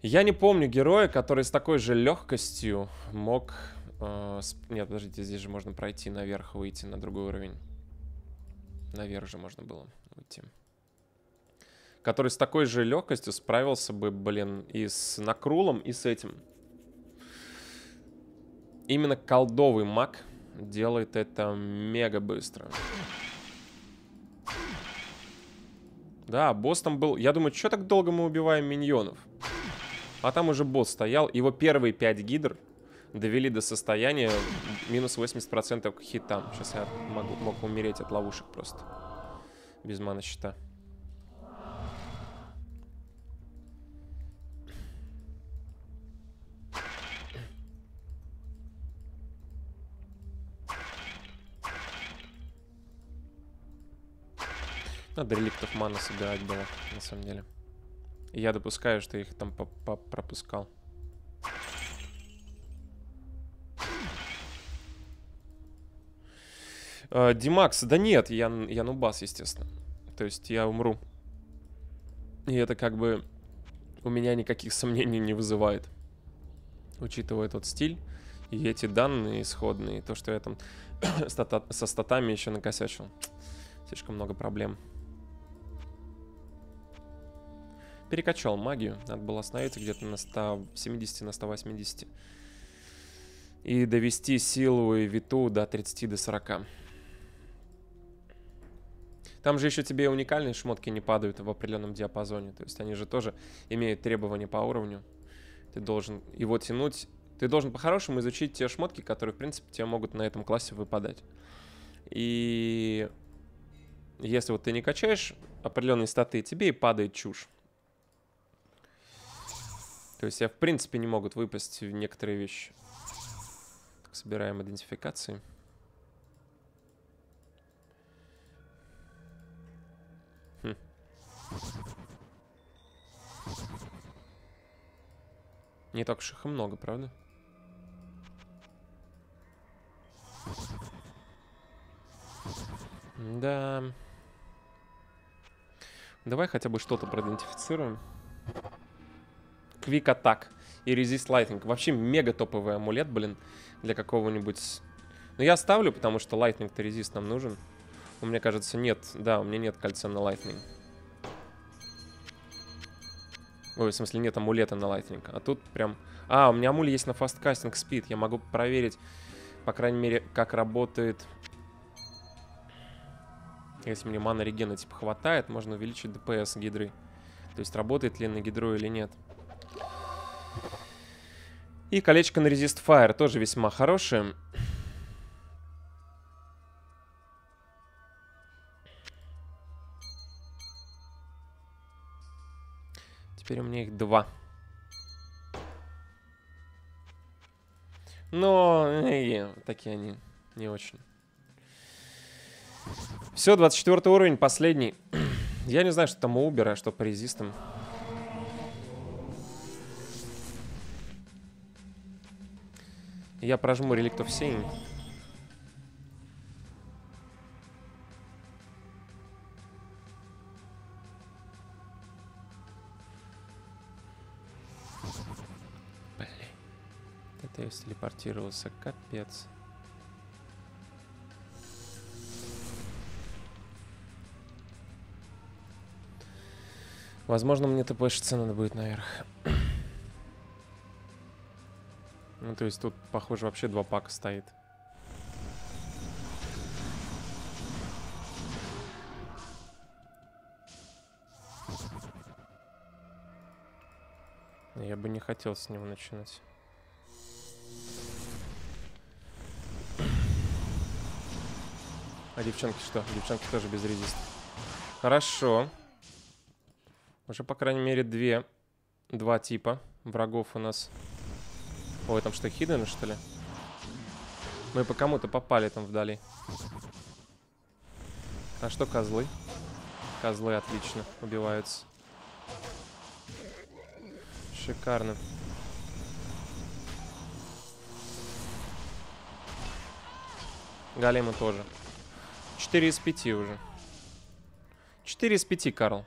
Я не помню героя, который с такой же легкостью мог Нет, подождите, здесь же можно пройти наверх, выйти на другой уровень. Наверх же можно было уйти. Который с такой же легкостью справился бы, блин, и с Накрулом, и с этим. Именно колдовый маг делает это мега быстро. Да, босс там был... Я думаю, что так долго мы убиваем миньонов? А там уже босс стоял. Его первые 5 гидр довели до состояния минус 80% к хитам. Сейчас я мог умереть от ловушек просто. Без мана щита. Надо реликтов мана собирать было, на самом деле. И я допускаю, что их там пропускал. Димакс, да нет, я нубас, естественно. То есть я умру. И это как бы у меня никаких сомнений не вызывает. Учитывая тот стиль и эти данные исходные, и то, что я там со статами еще накосячил. Слишком много проблем. Перекачал магию. Надо было остановиться где-то на 170, на 180. И довести силу и виту до 30, до 40. Там же еще тебе уникальные шмотки не падают в определенном диапазоне. То есть они же тоже имеют требования по уровню. Ты должен его тянуть. Ты должен по-хорошему изучить те шмотки, которые, в принципе, тебе могут на этом классе выпадать. И если вот ты не качаешь определенные статы, тебе и падает чушь. То есть я, в принципе, не могут выпасть в некоторые вещи. Так, собираем идентификации. Хм. Не так уж их и много, правда? Да. Давай хотя бы что-то проидентифицируем. Quick Attack и Resist Lightning. Вообще мега топовый амулет, блин, для какого-нибудь... Но я ставлю, потому что Lightning-то резист нам нужен. У меня, кажется, нет. Да, у меня нет кольца на Lightning. Ой, в смысле, нет амулета на Lightning. А тут прям... А, у меня амуль есть на Fast Casting Speed. Я могу проверить, по крайней мере, как работает... Если мне мана регена типа хватает, можно увеличить ДПС гидры. То есть работает ли на гидру или нет. И колечко на Resist Fire тоже весьма хорошее. Теперь у меня их 2. Но такие они не очень. Все, 24 уровень, последний. Я не знаю, что там у Убера, а что по резистам. Я прожму Relic of Seeing. Блин. Это я телепортировался, капец. Возможно, мне ТПшиться надо будет наверх. Ну, то есть тут, похоже, вообще 2 пака стоит. Я бы не хотел с него начинать. А девчонки что? Девчонки тоже без резиста. Хорошо. Уже, по крайней мере, 2 типа врагов у нас. Ой, там что, хидены, что ли? Мы по кому-то попали там вдали. А что козлы? Козлы отлично убиваются. Шикарно. Големы тоже. 4 из 5 уже. 4 из 5, Карл.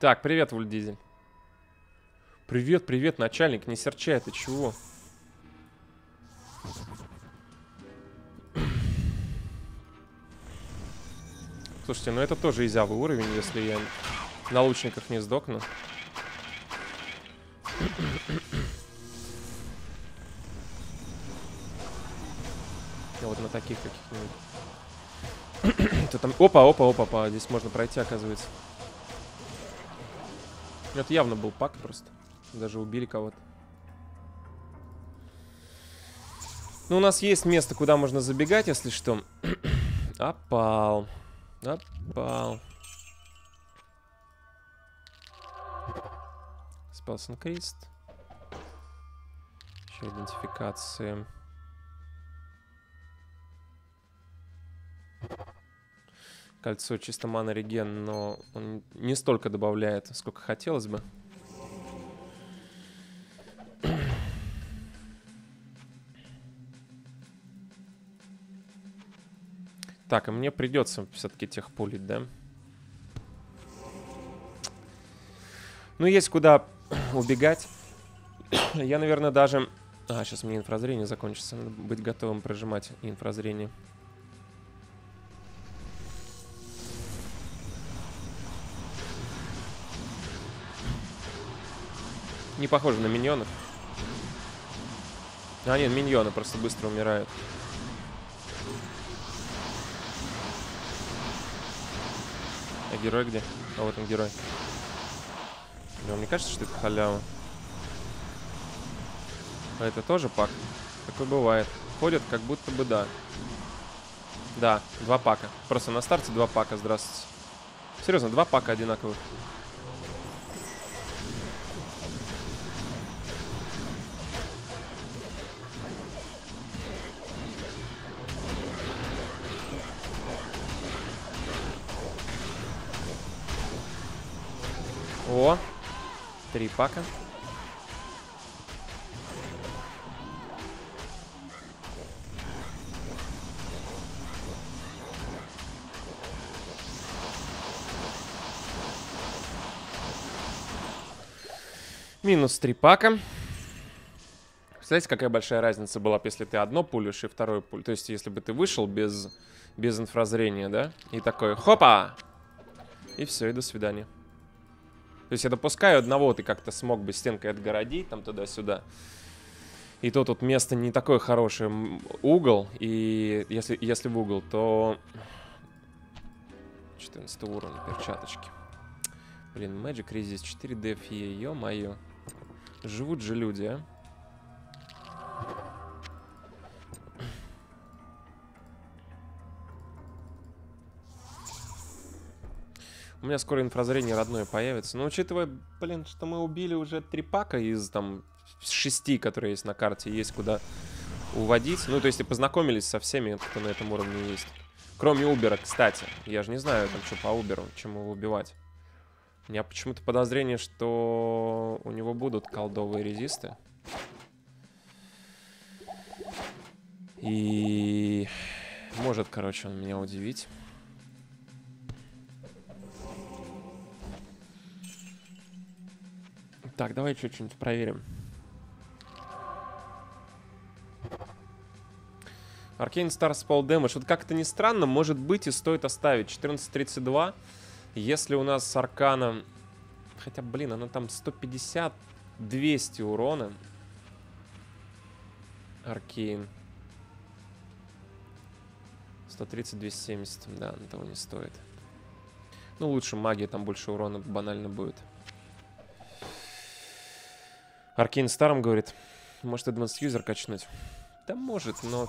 Так, привет, Вульдизель. Привет, привет, начальник, не серчай, ты чего? Слушайте, ну это тоже изявый уровень, если я на лучниках не сдохну. Я вот на таких каких-нибудь. Там... Опа, здесь можно пройти, оказывается. Это явно был пак просто. Даже убили кого-то. Ну, у нас есть место, куда можно забегать, если что. Опал. Опал. Спас инкрист. Еще идентификации. Кольцо чисто мана-реген, но он не столько добавляет, сколько хотелось бы. Так, и мне придется все-таки тех пулить, да? Ну, есть куда убегать. Я, наверное, даже... А, сейчас мне инфразрение закончится. Надо быть готовым прожимать инфразрение. Не похоже на миньонов. А, нет, миньоны просто быстро умирают. А герой где? А вот он, герой. Блин, мне кажется, что это халява. А это тоже пак? Такое бывает. Ходят, как будто бы да. Да, два пака. Просто на старте два пака, здравствуйте. Серьезно, два пака одинаковых. О, три пака. Минус три пака. Представляете, какая большая разница была, если ты одно пулишь и второе пуль. То есть, если бы ты вышел без инфразрения, да? И такой, хопа! И все, и до свидания. То есть я допускаю одного, ты как-то смог бы стенкой отгородить, там туда-сюда. И то тут место не такое хорошее. Угол, и если в угол, то... 14 уровня, перчаточки. Блин, Magic Resist, 4 DFE, ё-моё. Живут же люди, а. У меня скоро инфразрение родное появится. Но учитывая, блин, что мы убили уже три пака из, там, 6, которые есть на карте, есть куда уводить. Ну, то есть и познакомились со всеми, кто на этом уровне есть. Кроме Убера, кстати. Я же не знаю, там, что по Уберу, чем его убивать. У меня почему-то подозрение, что у него будут колдовые резисты. И... может, короче, он меня удивить. Так, давай что-нибудь проверим. Arcane Stars Fall Damage. Вот как-то ни странно, может быть и стоит оставить. 14.32. Если у нас с Арканом... Хотя, блин, она там 150-200 урона. Аркейн. 130-270. Да, того не стоит. Ну, лучше магия, там больше урона банально будет. Аркейн Старом говорит, может, Advanced User качнуть? Да может, но...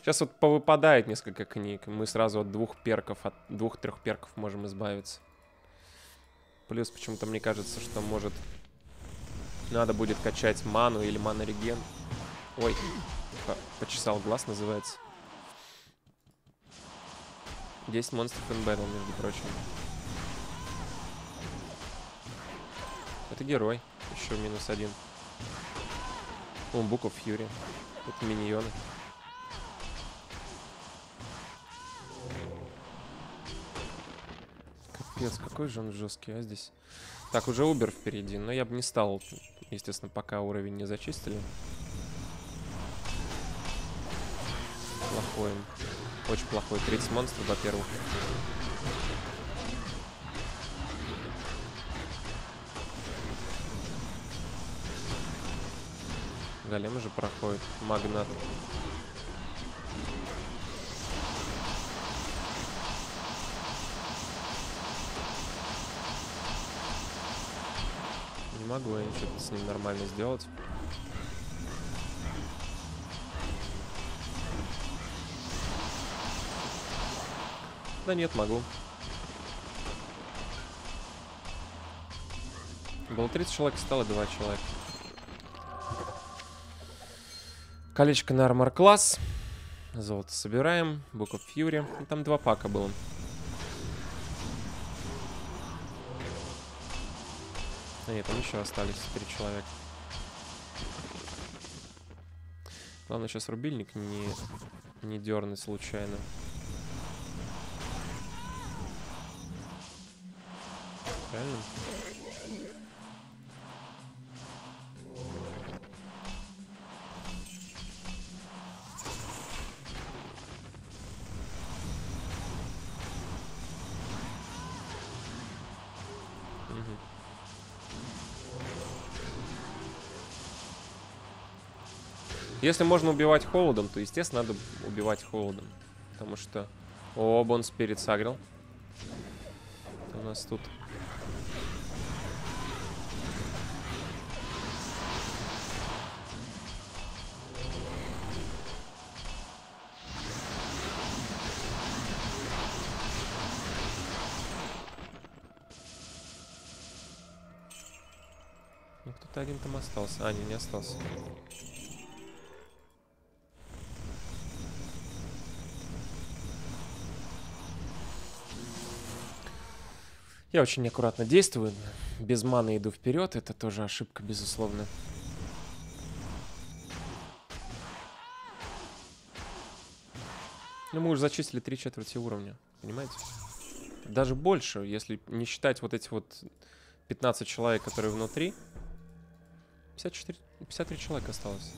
Сейчас вот повыпадает несколько книг, мы сразу от двух перков, от 2-3 перков можем избавиться. Плюс почему-то мне кажется, что, может, надо будет качать ману или мана-реген. Ой, почесал глаз, называется. 10 монстров in battle, между прочим. Это герой. Еще -1. Он Book of Fury. Это миньоны. Капец, какой же он жесткий, а здесь? Так, уже Убер впереди, но я бы не стал, естественно, пока уровень не зачистили. Плохой. Очень плохой. 30 монстров, во-первых. Голем уже проходит. Магнат. Не могу я ничего с ним нормально сделать. Да нет, могу. Было 30 человек, стало 2 человека. Колечко на армор класс. Золото собираем. Book of Fury. Там 2 пака было. А нет, там еще остались 3 человека. Главное сейчас рубильник не дернуть случайно. Правильно? Если можно убивать холодом, то, естественно, надо убивать холодом. Потому что... О, бонус перед сагрил. У нас тут... Ну, кто-то один там остался. А, не остался. Я очень аккуратно действую. Без маны иду вперед. Это тоже ошибка, безусловно. Ну, мы уже зачистили 3/4 уровня. Понимаете? Даже больше, если не считать вот эти вот 15 человек, которые внутри. 53 человека осталось.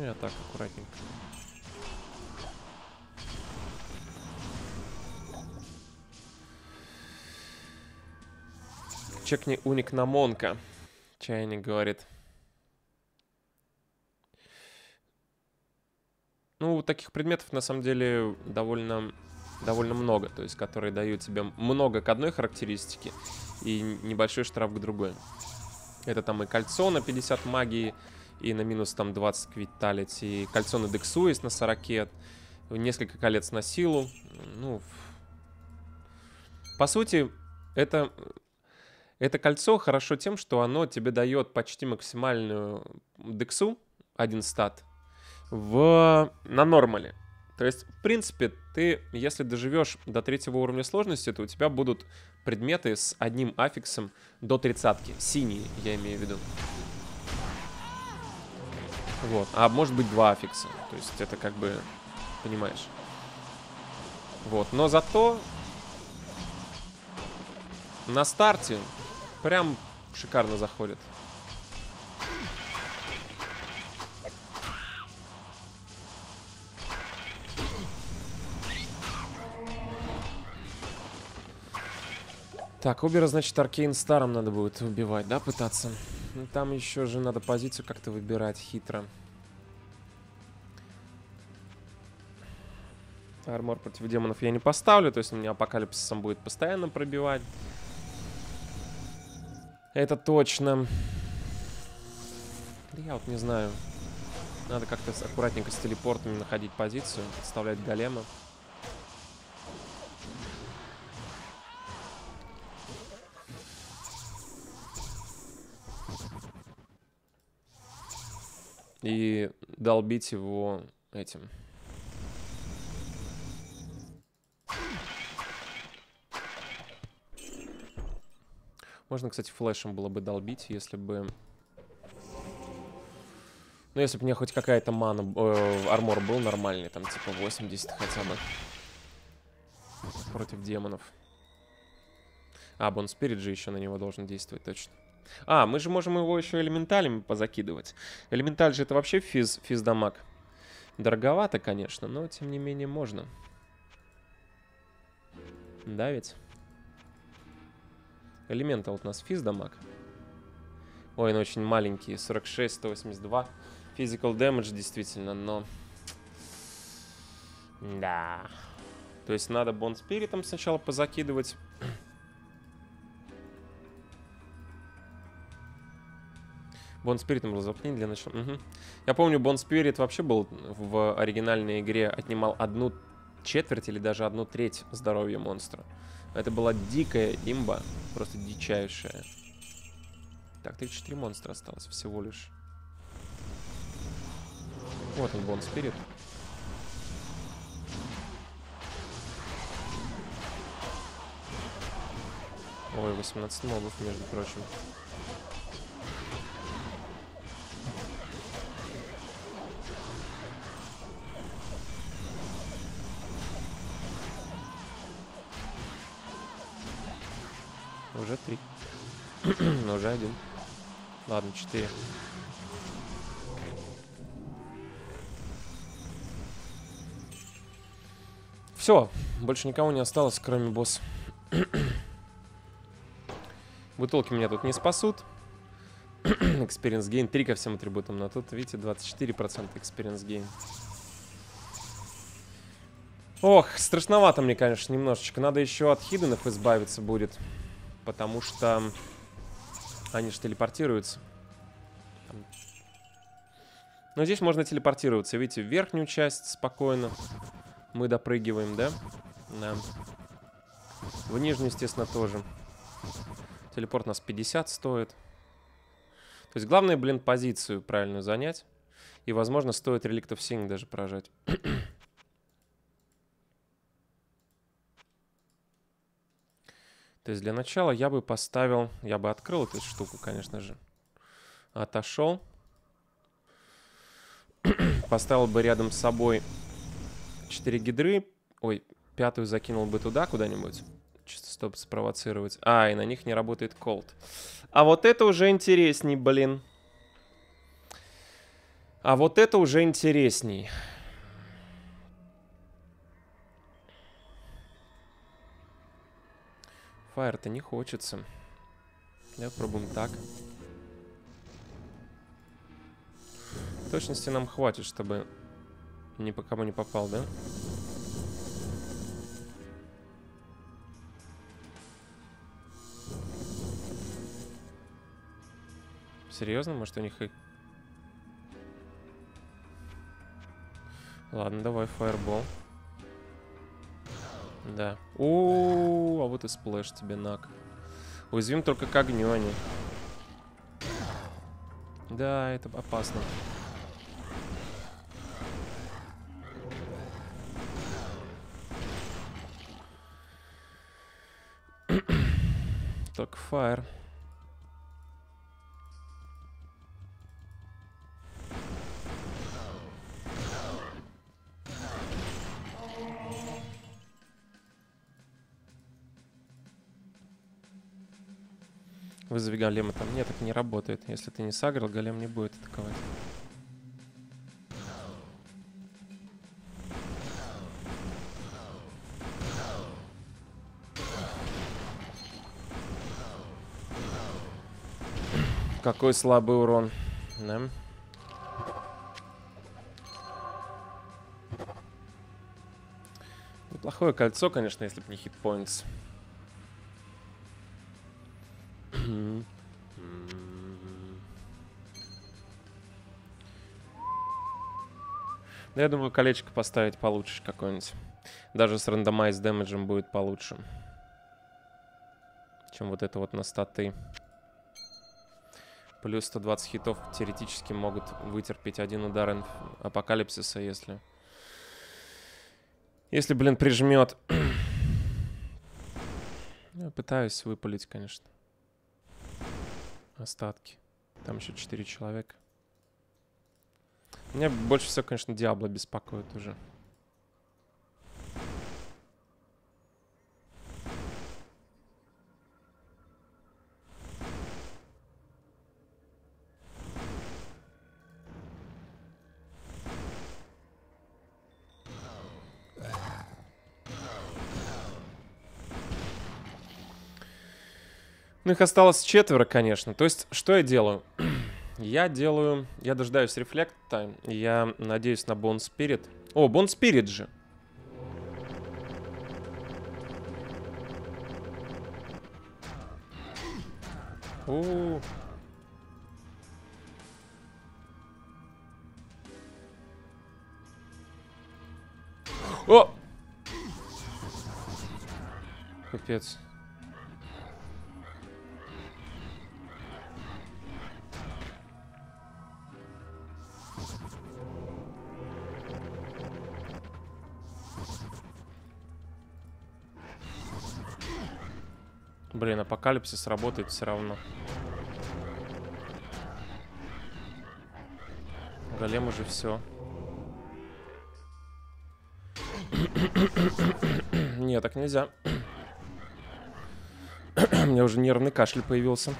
Я так аккуратненько. Чекни уник на Монка. Чайник говорит. Ну, таких предметов на самом деле довольно много. То есть, которые дают тебе много к одной характеристике и небольшой штраф к другой. Это там и кольцо на 50 магии. И на минус там 20 к виталити. Кольцо на дексу есть на 40. Несколько колец на силу. Ну, по сути, это кольцо хорошо тем, что оно тебе дает почти максимальную дексу, 1 стат, на нормале. То есть, в принципе, ты, если доживешь до 3-го уровня сложности, то у тебя будут предметы с одним аффиксом до 30-ки. Синие, я имею в виду. Вот. А может быть 2 аффикса. То есть это как бы... Понимаешь. Вот. Но зато... На старте прям шикарно заходит. Так, Убера, значит, Аркейн Старом надо будет убивать, да, пытаться? Ну, там еще же надо позицию как-то выбирать хитро. Армор против демонов я не поставлю, то есть у меня апокалипсисом будет постоянно пробивать. Это точно. Я вот не знаю. Надо как-то аккуратненько с телепортами находить позицию, подставлять голема. И долбить его этим. Можно, кстати, флешем было бы долбить, если бы... Ну, если бы у меня хоть какая-то мана, армор был нормальный, там типа 80 хотя бы. Против демонов. А, бонспирит же еще на него должен действовать, точно. А, мы же можем его еще элементалями позакидывать. Элементаль же это вообще физ дамаг. Дороговато, конечно, но тем не менее можно. Да ведь? Элементал у нас физдамаг. Ой, ну очень маленький. 46, 182. Physical damage действительно, но... Да. То есть надо Bond Spirit'ом сначала позакидывать. Bond Spirit'ом разопни для начала. Угу. Я помню, Bond Spirit вообще был в оригинальной игре, отнимал 1/4 или даже 1/3 здоровья монстра. Это была дикая имба, просто дичайшая. Так, 34 монстра осталось всего лишь. Вот он, Bond Spirit. Ой, 18 мобов, между прочим. Уже 3. Уже 1. Ладно, 4. Все, больше никого не осталось, кроме босса. Бутылки меня тут не спасут. Experience gain 3 ко всем атрибутам. Но тут, видите, 24% experience gain. Ох, страшновато мне, конечно, немножечко. Надо еще от хиденов избавиться будет. Потому что они же телепортируются. Но здесь можно телепортироваться. Видите, в верхнюю часть спокойно мы допрыгиваем, да? Да. В нижнюю, естественно, тоже. Телепорт у нас 50 стоит. То есть главное, блин, позицию правильную занять. И, возможно, стоит реликтов Синг даже прожать. То есть для начала я бы поставил... Я бы открыл эту штуку, конечно же. Отошел. Поставил бы рядом с собой 4 гидры. Ой, 5-ю закинул бы туда куда-нибудь. Чисто, чтобы спровоцировать. А, и на них не работает колд. А вот это уже интересней, блин. А вот это уже интересней. Фаер-то не хочется. Давай пробуем так. Точности нам хватит, чтобы ни по кому не попал, да? Серьезно? Может, у них и... Ладно, давай, фаербол. Да. О, а вот и сплэш тебе, нак. Уязвим только к огню они. Да, это опасно. Только фаер. Вызови голема там. Нет, это не работает. Если ты не сагрил, голем не будет атаковать. Какой слабый урон. Да? Неплохое кольцо, конечно, если бы не хитпоинтс. Да, я думаю, колечко поставить получше какое-нибудь. Даже с рандомайз дэмэджем будет получше, чем вот это вот на статы. Плюс 120 хитов теоретически могут вытерпеть один удар апокалипсиса, если... Если, блин, прижмет. Я пытаюсь выпалить, конечно. Остатки. Там еще 4 человека. Меня больше всего, конечно, Диабло беспокоит уже. их осталось четверо, конечно. То есть, что я делаю? Я дождаюсь рефлекта. Я надеюсь на Bone Spirit. О, Bone Spirit же. О! Капец. Блин, апокалипсис работает все равно. Голем уже все. Не, так нельзя. У меня уже нервный кашель появился.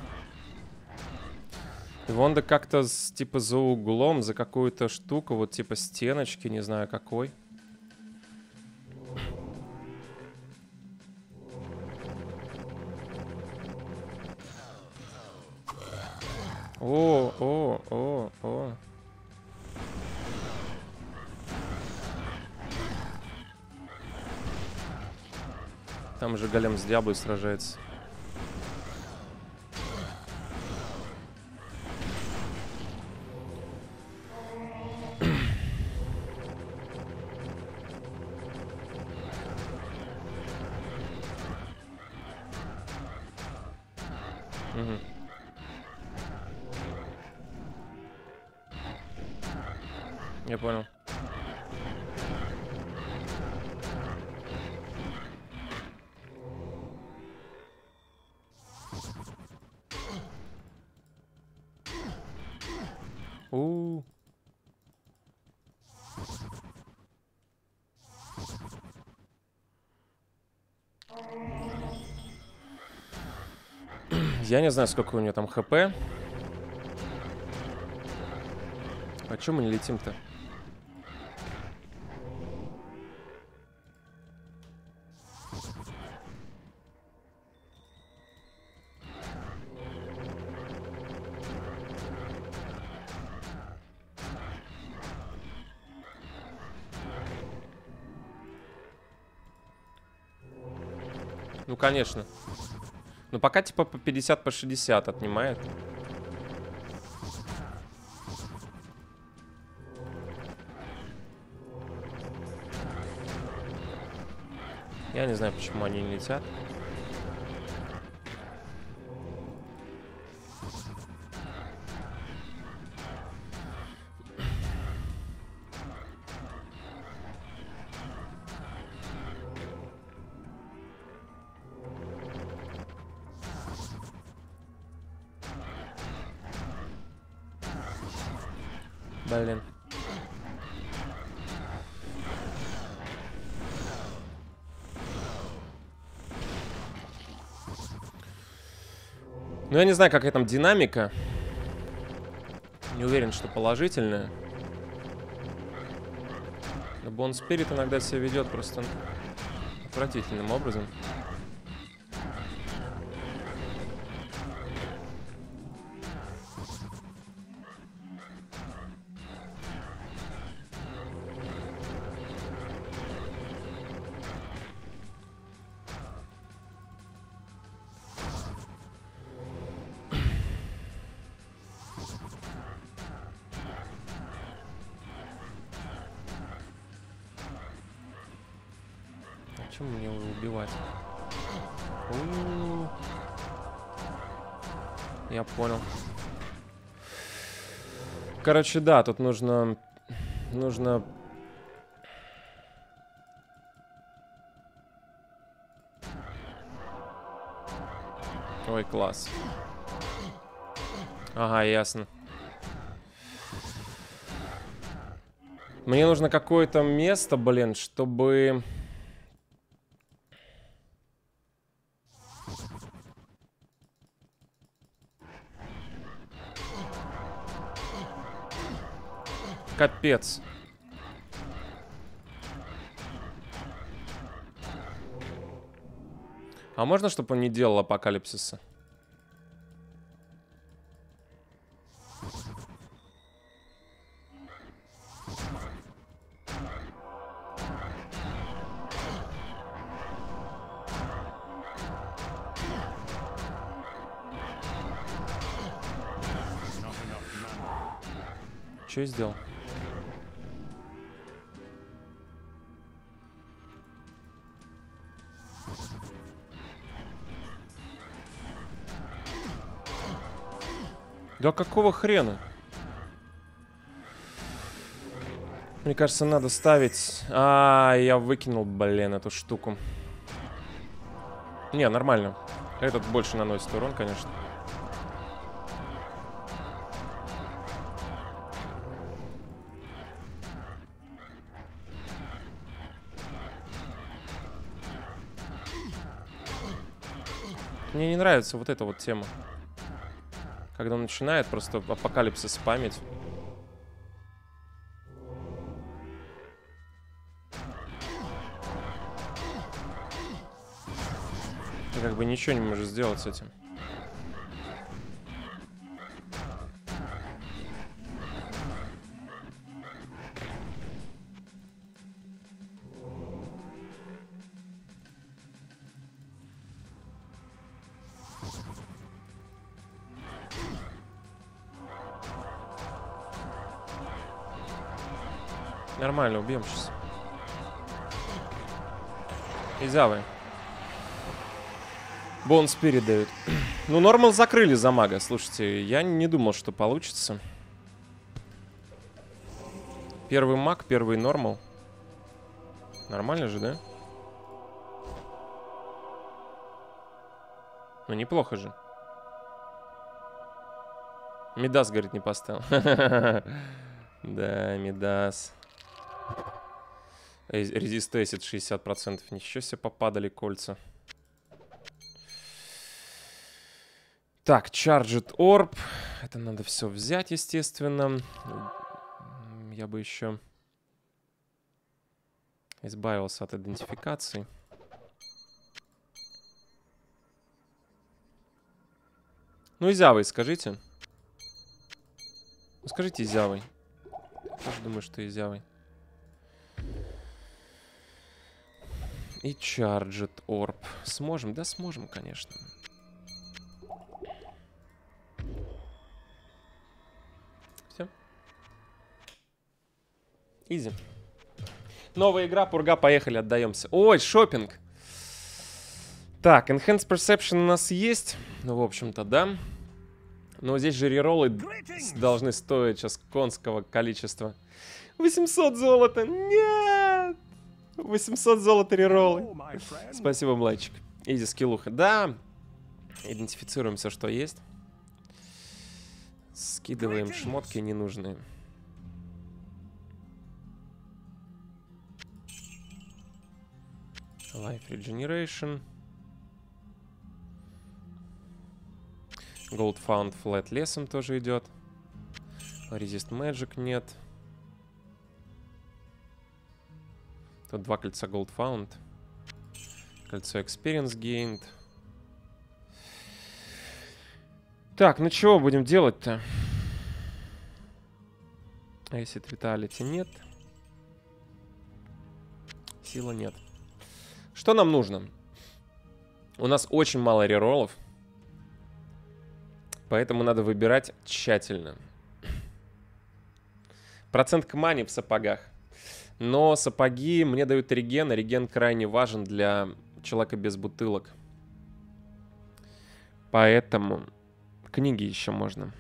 Вон-то как-то типа за углом, за какую-то штуку, вот типа стеночки, не знаю какой. О. Там же голем с Диаблой сражается. Я понял. Я не знаю, сколько у меня там хп. А чё мы не летим-то? Ну, конечно. Но пока типа по 50, по 60 отнимает. Я не знаю, почему они не летят. Блин. Ну, я не знаю, какая там динамика. Не уверен, что положительная. Но Bone Spirit иногда себя ведет просто отвратительным образом. Чем мне его убивать? Я понял. Короче, да, тут нужно ой, класс. Ага, ясно. Мне нужно какое-то место, блин, чтобы... Капец. А можно, чтобы он не делал апокалипсиса? Что я сделал? Да какого хрена? Мне кажется, надо ставить... А, я выкинул, блин, эту штуку. Не, нормально. Этот больше наносит урон, конечно. Мне не нравится вот эта вот тема. Когда он начинает просто апокалипсис память. Ты как бы ничего не можешь сделать с этим. Нормально, убьем сейчас. Изявы. Бон спирит дают. Ну, нормал закрыли за мага. Слушайте, я не думал, что получится. Первый маг, первый нормал. Нормально же, да? Ну, неплохо же. Мидас, говорит, не поставил. Да, Мидас. Резист тестит 60%. Ничего себе, попадали кольца. Так, чарджит орб. Это надо все взять, естественно. Я бы еще избавился от идентификации. Ну, изявый, скажите. Ну, скажите, изявый. Я думаю, что изявый. И чарджит орб. Сможем? Да, сможем, конечно. Все. Изи. Новая игра, пурга, поехали, отдаемся. Ой, шопинг. Так, Enhanced Perception у нас есть. Ну, в общем-то, да. Но здесь же рероллы должны стоить сейчас конского количества. 800 золота. Нет! 800 золота рероллы. Спасибо, мальчик. Изи скиллуха. Да. Идентифицируем все, что есть. Скидываем шмотки ненужные. Life Regeneration. Gold Found Flat лесом тоже идет. Resist Magic нет. Тут два кольца Gold Found. Кольцо Experience Gained. Так, ну чего будем делать-то? А если Vitality нет? Сила нет. Что нам нужно? У нас очень мало рероллов. Поэтому надо выбирать тщательно. Процент к мане в сапогах. Но сапоги мне дают реген, а реген крайне важен для человека без бутылок. Поэтому книги еще можно.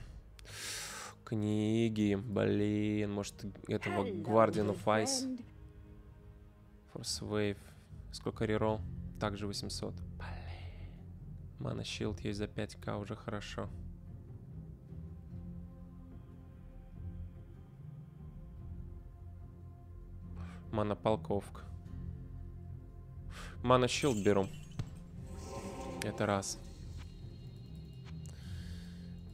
Книги, блин, может этого Guardian of Ice. Force Wave. Сколько рерол? Также 800. Mana Shield есть за 5к, уже хорошо. Монополковка. Монощилд беру. Это раз.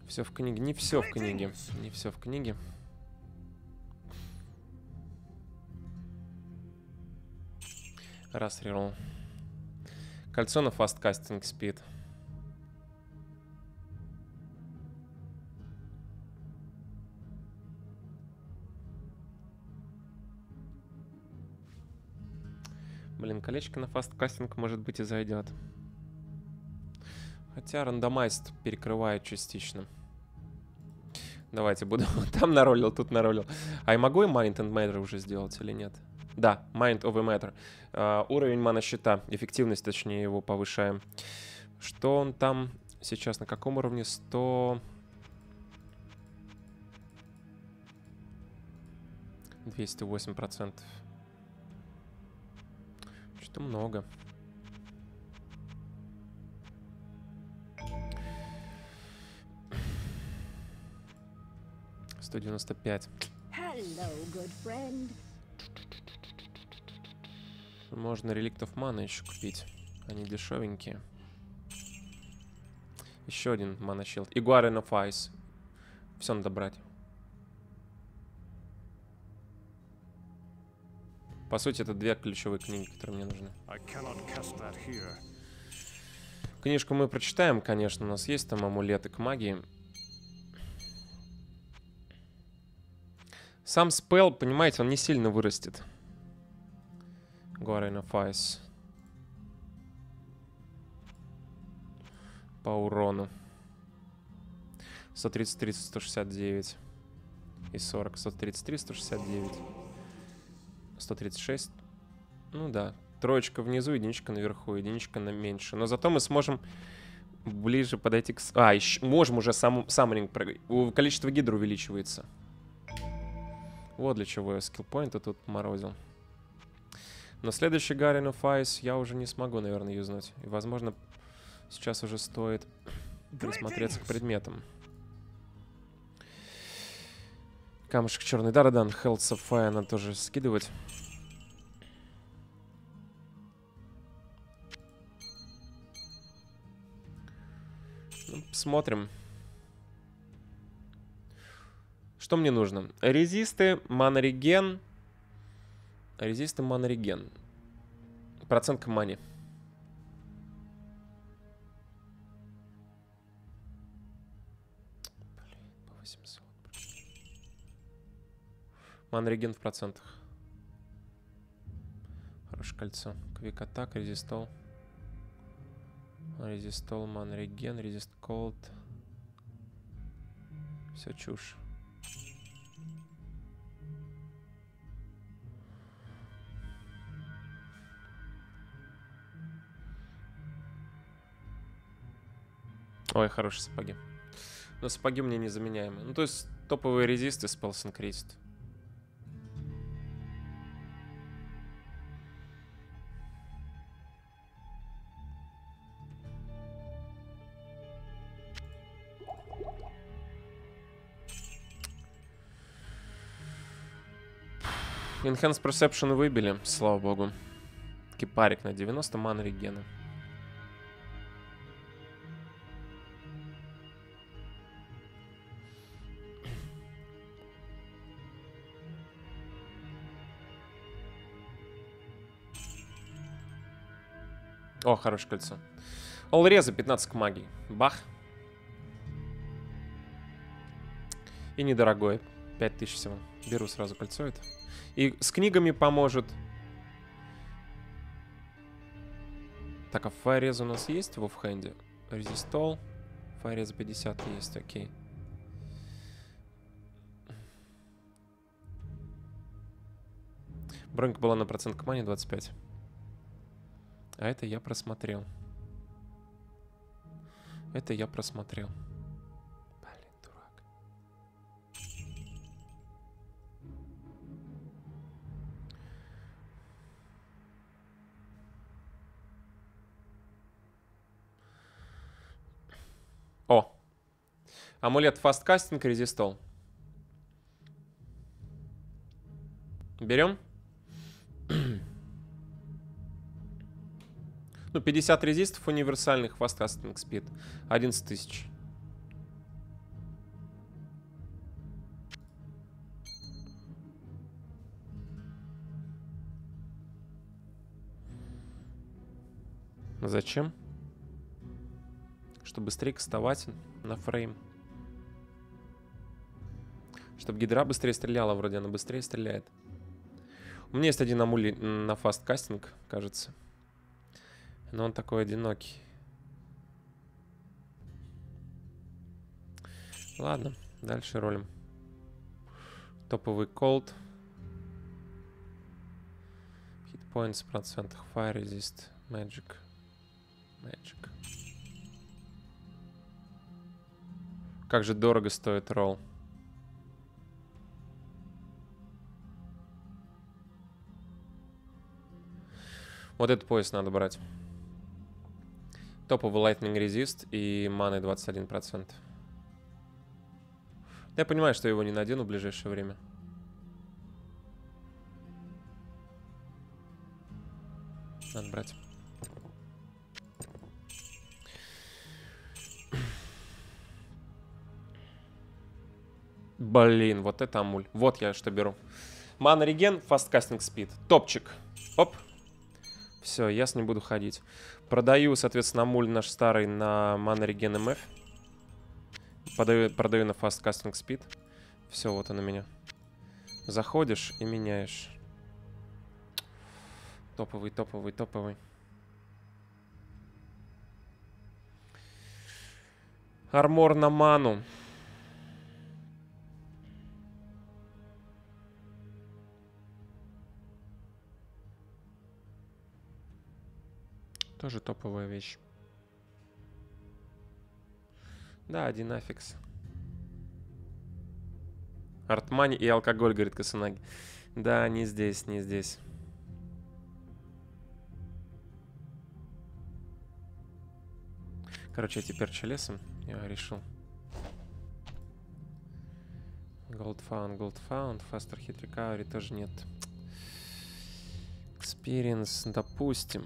Все в книге. Не все в книге. Не все в книге. Раз рерол. Кольцо на фасткастинг спид. Блин, колечко на фасткастинг, может быть, и зайдет. Хотя рандомайз перекрывает частично. Давайте буду. Там наролил, тут наролил. А я могу и Mind and Matter уже сделать или нет? Да, Mind over Matter. Уровень мана щита. Эффективность, точнее, его повышаем. Что он там сейчас? На каком уровне? 100... 208%. Что-то много. $195. Можно реликтов маны еще купить. Они дешевенькие. Еще один мана щилд. Iguarana of Ice. Все надо брать. По сути, это две ключевые книги, которые мне нужны. Книжку мы прочитаем, конечно. У нас есть там амулеты к магии. Сам спел, понимаете, он не сильно вырастет. Guardian of Ice. По урону. 133, 169. И 40. 133, 169. 136. Ну да. Троечка внизу, единичка наверху, единичка на меньше. Но зато мы сможем ближе подойти к... А, еще можем уже саммеринг... Количество гидр увеличивается. Вот для чего я скиллпоинты тут морозил. Но следующий Guardian of Ice я уже не смогу, наверное, юзнуть. И, возможно, сейчас уже стоит присмотреться к предметам. Камушек черный Дарадан, Health of Fire надо тоже скидывать. Ну, посмотрим. Что мне нужно? Резисты, манореген. Резисты, манореген. Процент к мане. Манореген в процентах. Хорошее кольцо. Квик атак, резистол. Резистол, манореген, резист колд. Все чушь. Ой, хорошие сапоги. Но сапоги мне незаменяемые. Ну, то есть топовые резисты, spells increased. Enhanced Perception выбили, слава богу. Кипарик на 90 ман регена. О, хорошее кольцо. Олреза 15 к магии. Бах. И недорогое. 5000 всего. Беру сразу кольцо это. И с книгами поможет. Так, а файрез у нас есть в оффхенде? Резистол. Файрез 50 есть, окей. Бронька была на процент к мане 25. А это я просмотрел. Это я просмотрел. Блин, дурак. О! Амулет фасткастинг, резистол. Берем. 50 резистов универсальных, фасткастинг спид. 11000. Зачем? Чтобы быстрее кастовать на фрейм. Чтобы гидра быстрее стреляла, вроде она быстрее стреляет. У меня есть один амули на фасткастинг, кажется. Но он такой одинокий. Ладно, Дальше ролим. Топовый колд. Хитпоинтс в процентах. Fire resist. Magic. Magic. Как же дорого стоит ролл. Вот этот пояс надо брать. Топовый Lightning Resist и маны 21%. Я понимаю, что я его не надену в ближайшее время. Надо брать. Блин, вот это амуль. Вот я что беру. Мана реген, фасткастинг спид. Топчик. Оп. Все, я с ним буду ходить. Продаю, соответственно, амуль наш старый на мана реген МФ. Продаю на фасткастинг спид. Все, вот он у меня. Заходишь и меняешь. Топовый, топовый, топовый. Армор на ману. Тоже топовая вещь. Да, один аффикс. Артмани и алкоголь, говорит Касанаги. Да, не здесь, не здесь. Короче, я теперь челесом. Я решил. Gold found, faster hit recovery тоже нет. Experience, допустим.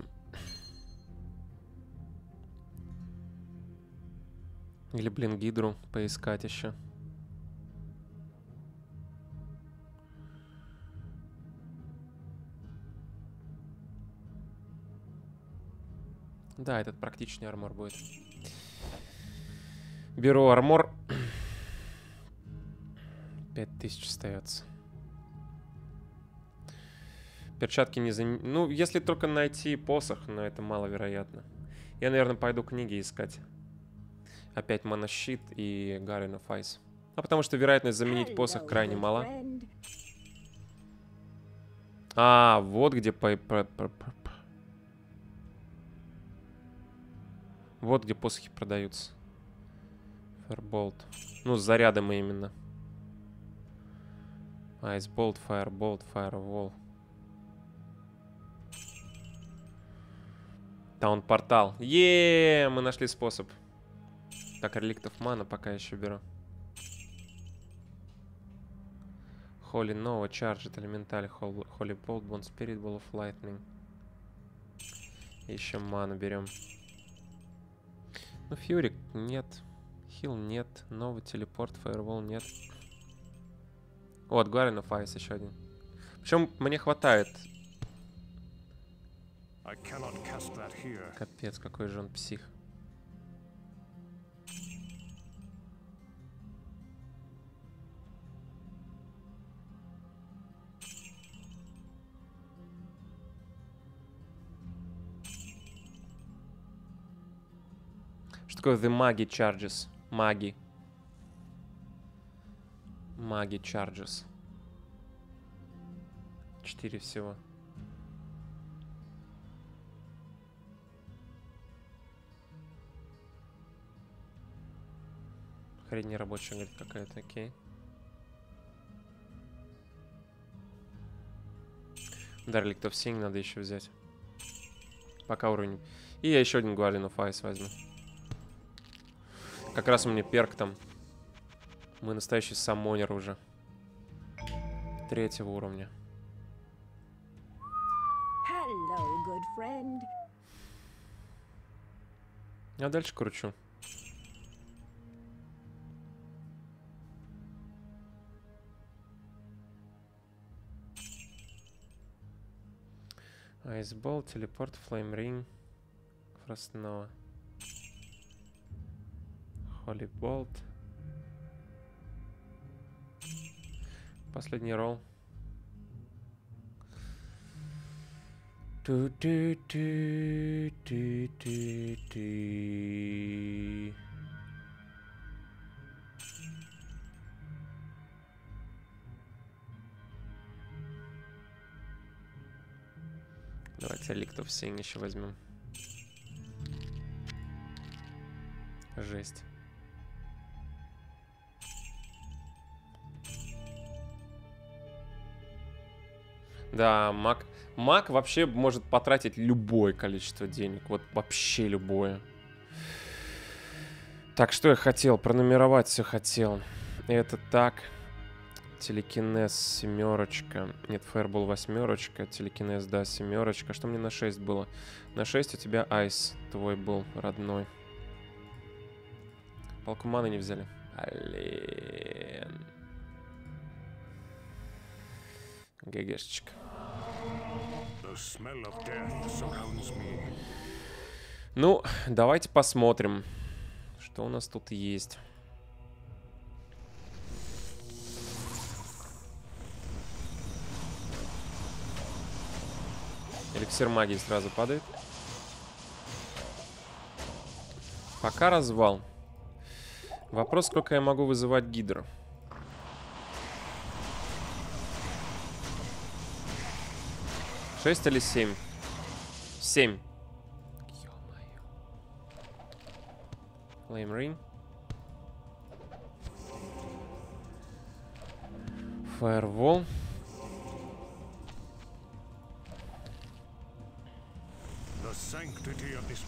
Или, блин, гидру поискать еще. Да, этот практичный армор будет. Беру армор. 5000 остается. Перчатки не за... Ну, если только найти посох, но это маловероятно. Я, наверное, пойду книги искать. Опять монощит и Гаррен оф Айс. А потому что вероятность заменить посох крайне мала. А, вот где... Вот где посохи продаются. Фаерболт. Ну, с зарядом именно. Айсболт, фаерболт, фаервол. Таунпортал. Еее, мы нашли способ. Так, реликтов мана пока еще беру. Holy Nova, Charged, Elemental, Holy Bolt, Bond, Spirit, Ball of Lightning. Еще ману берем. Ну, Фьюрик нет. Хил нет. Новый телепорт, фаервол нет. Вот, Guardian of Ice еще один. Причем мне хватает. Капец, какой же он псих. The Magi Charges. Маги. Маги Charges. 4 всего. Хрень не рабочая, говорит, какая-то, окей. Derelict of Seeing надо еще взять. Пока уровень. И я еще один Guardian of Ice возьму. Как раз у меня перк там. Мы настоящий саммонер уже. 3-го уровня. Hello, я дальше кручу. Айсбол, телепорт, флеймринг. Фростнова. Holy Bolt. Последний ролл. Давайте Relict of Sin еще возьмем. Жесть. Да, маг. Маг вообще может потратить любое количество денег. Вот вообще любое. Так, что я хотел? Пронумеровать все хотел. Это так. Телекинез семерочка. Нет, фаербол восьмерочка. Телекинез, да, семерочка. Что мне на 6 было? На 6 у тебя айс. Твой был, родной. Палку маны не взяли. Блин. ГГшечка. Ну, давайте посмотрим, что у нас тут есть. Эликсир магии сразу падает. Пока развал. Вопрос, сколько я могу вызывать гидр. Шесть или семь? Семь. Ё-моё. Flame Ring. Firewall.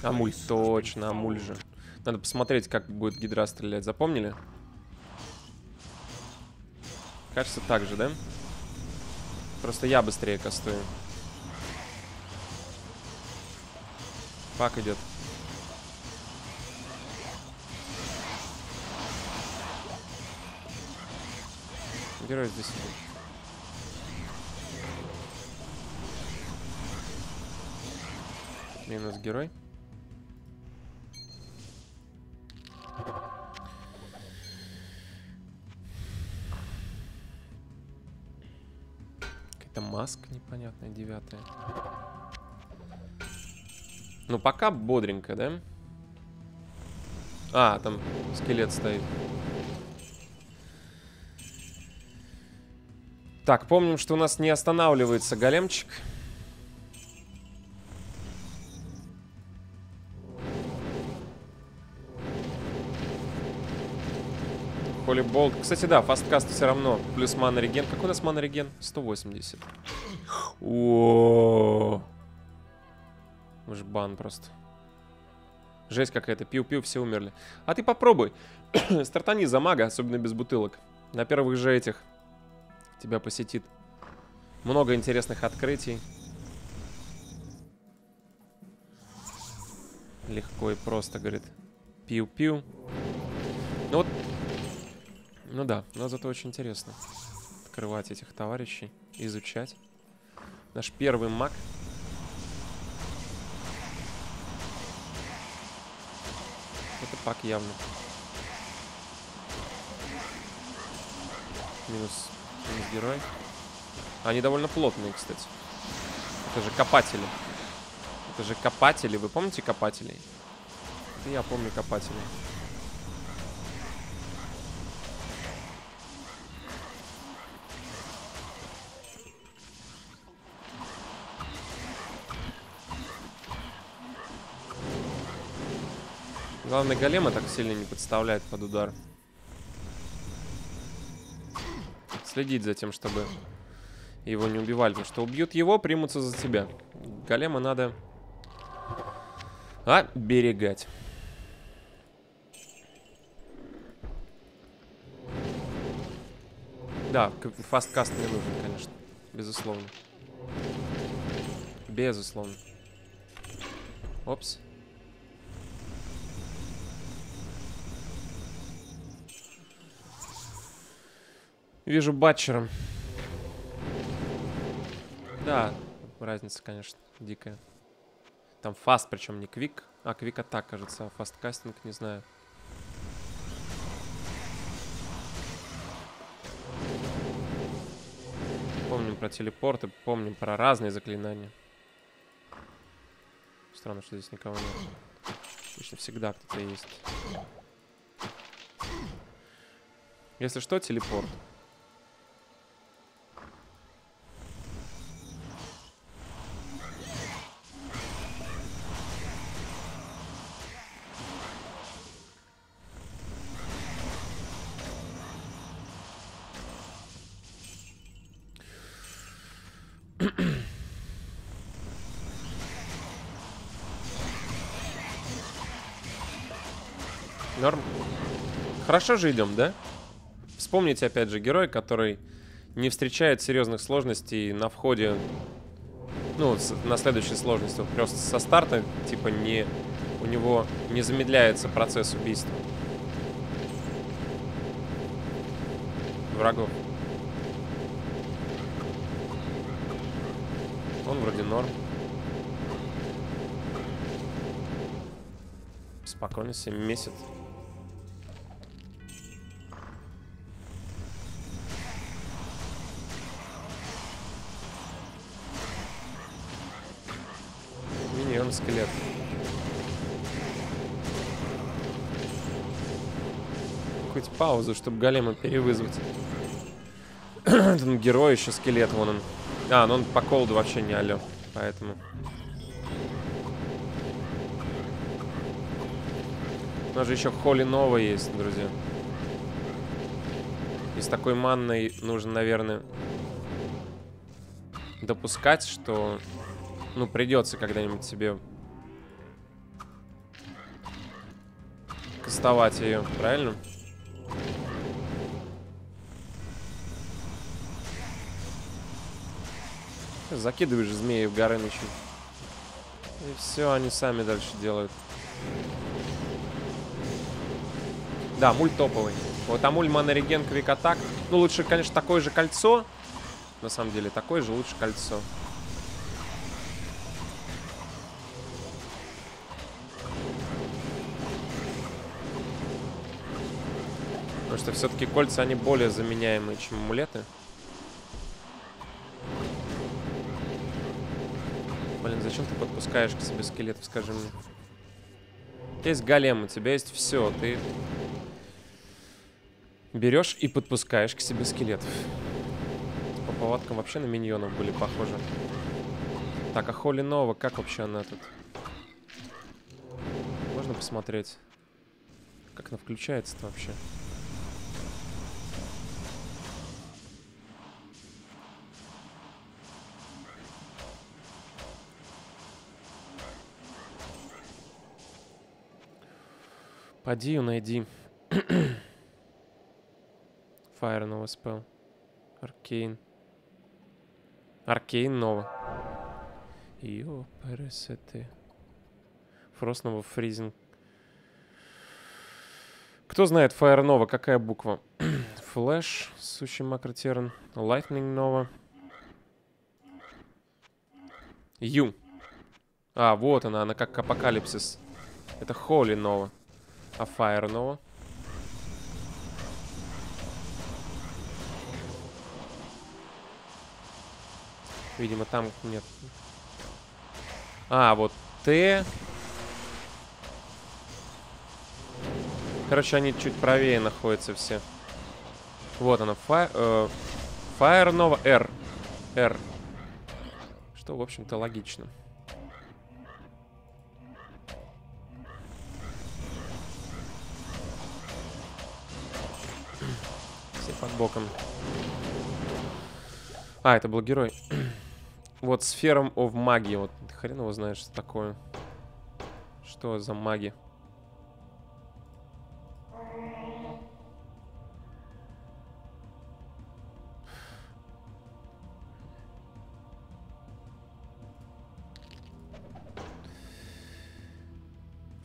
Амуль, точно, амуль же. Надо посмотреть, как будет гидра стрелять. Запомнили? Кажется, так же, да? Просто я быстрее кастую. Пак идет. Герой здесь идет. Минус герой. Какая-то маска непонятная, 9-я. Ну, пока бодренько, да? А, там скелет стоит. Так, помним, что у нас не останавливается големчик. Холиболт. Кстати, да, фасткаст все равно. Плюс манореген. Какой у нас манореген? 180. О-о-о. Уж бан просто. Жесть какая-то. Пиу-пиу, все умерли. А ты попробуй. Стартани за мага, особенно без бутылок. На первых же этих тебя посетит. Много интересных открытий. Легко и просто, говорит. Пиу-пиу. Ну вот. Ну да, но зато очень интересно. Открывать этих товарищей. Изучать. Наш первый маг. Это пак явно. Минус герой. Они довольно плотные, кстати. Это же копатели. Это же копатели. Вы помните копателей? Я помню копателей. Главное, голема так сильно не подставляет под удар. Следить за тем, чтобы его не убивали. Потому что убьют его, примутся за тебя. Голема надо оберегать. Да, фасткаст мне нужен, конечно. Безусловно. Безусловно. Опс. Вижу батчером. Да, разница, конечно, дикая. Там фаст, причем не квик. А, квик-атак, кажется, а фасткастинг, не знаю. Помним про телепорты, помним про разные заклинания. Странно, что здесь никого нет. Обычно всегда кто-то есть. Если что, телепорт. Норм. Хорошо же идем, да? Вспомните, опять же, герой, который не встречает серьезных сложностей на входе. Ну, на следующей сложности. Просто со старта, типа, у него не замедляется процесс убийства врагов. Он вроде норм. Спокойно себе месяц. Миньон скелет. Хоть паузу, чтобы голема перевызвать. Там герой еще скелет, вон он. А, ну он по колду вообще не алё, поэтому. У нас же еще Холли Нова есть, друзья. И с такой манной нужно, наверное, допускать, что, ну, придется когда-нибудь себе кастовать ее, правильно? Закидываешь змеи в горы ночью. И все, они сами дальше делают. Да, мульт топовый. Вот амуль, манореген, квик-атак. Ну, лучше, конечно, такое же кольцо. На самом деле, такое же лучше кольцо. Потому что все-таки кольца, они более заменяемые, чем амулеты. Блин, зачем ты подпускаешь к себе скелетов, скажи мне? У тебя есть голем, у тебя есть все. Ты берешь и подпускаешь к себе скелетов. По повадкам вообще на миньонов были похожи. Так, а Холли Нова, как вообще она тут? Можно посмотреть, как она включается-то вообще? Поди ее найди. Fire Nova Spell. Arcane. Arcane Nova. Йо, пересеты. Frost Nova Freezing. Кто знает Fire Nova? Какая буква? Flash, сущий макротерн. Lightning Nova. Ю. А, вот она как Апокалипсис. Это Holy Nova. А Fire Nova? Видимо, там нет. А, вот Т. Короче, они чуть правее находятся все. Вот она, Fire Nova R. R. Что, в общем-то, логично. Под боком. А, это был герой. Вот сфером of магии. Вот хрен его знает, что такое. Что за маги?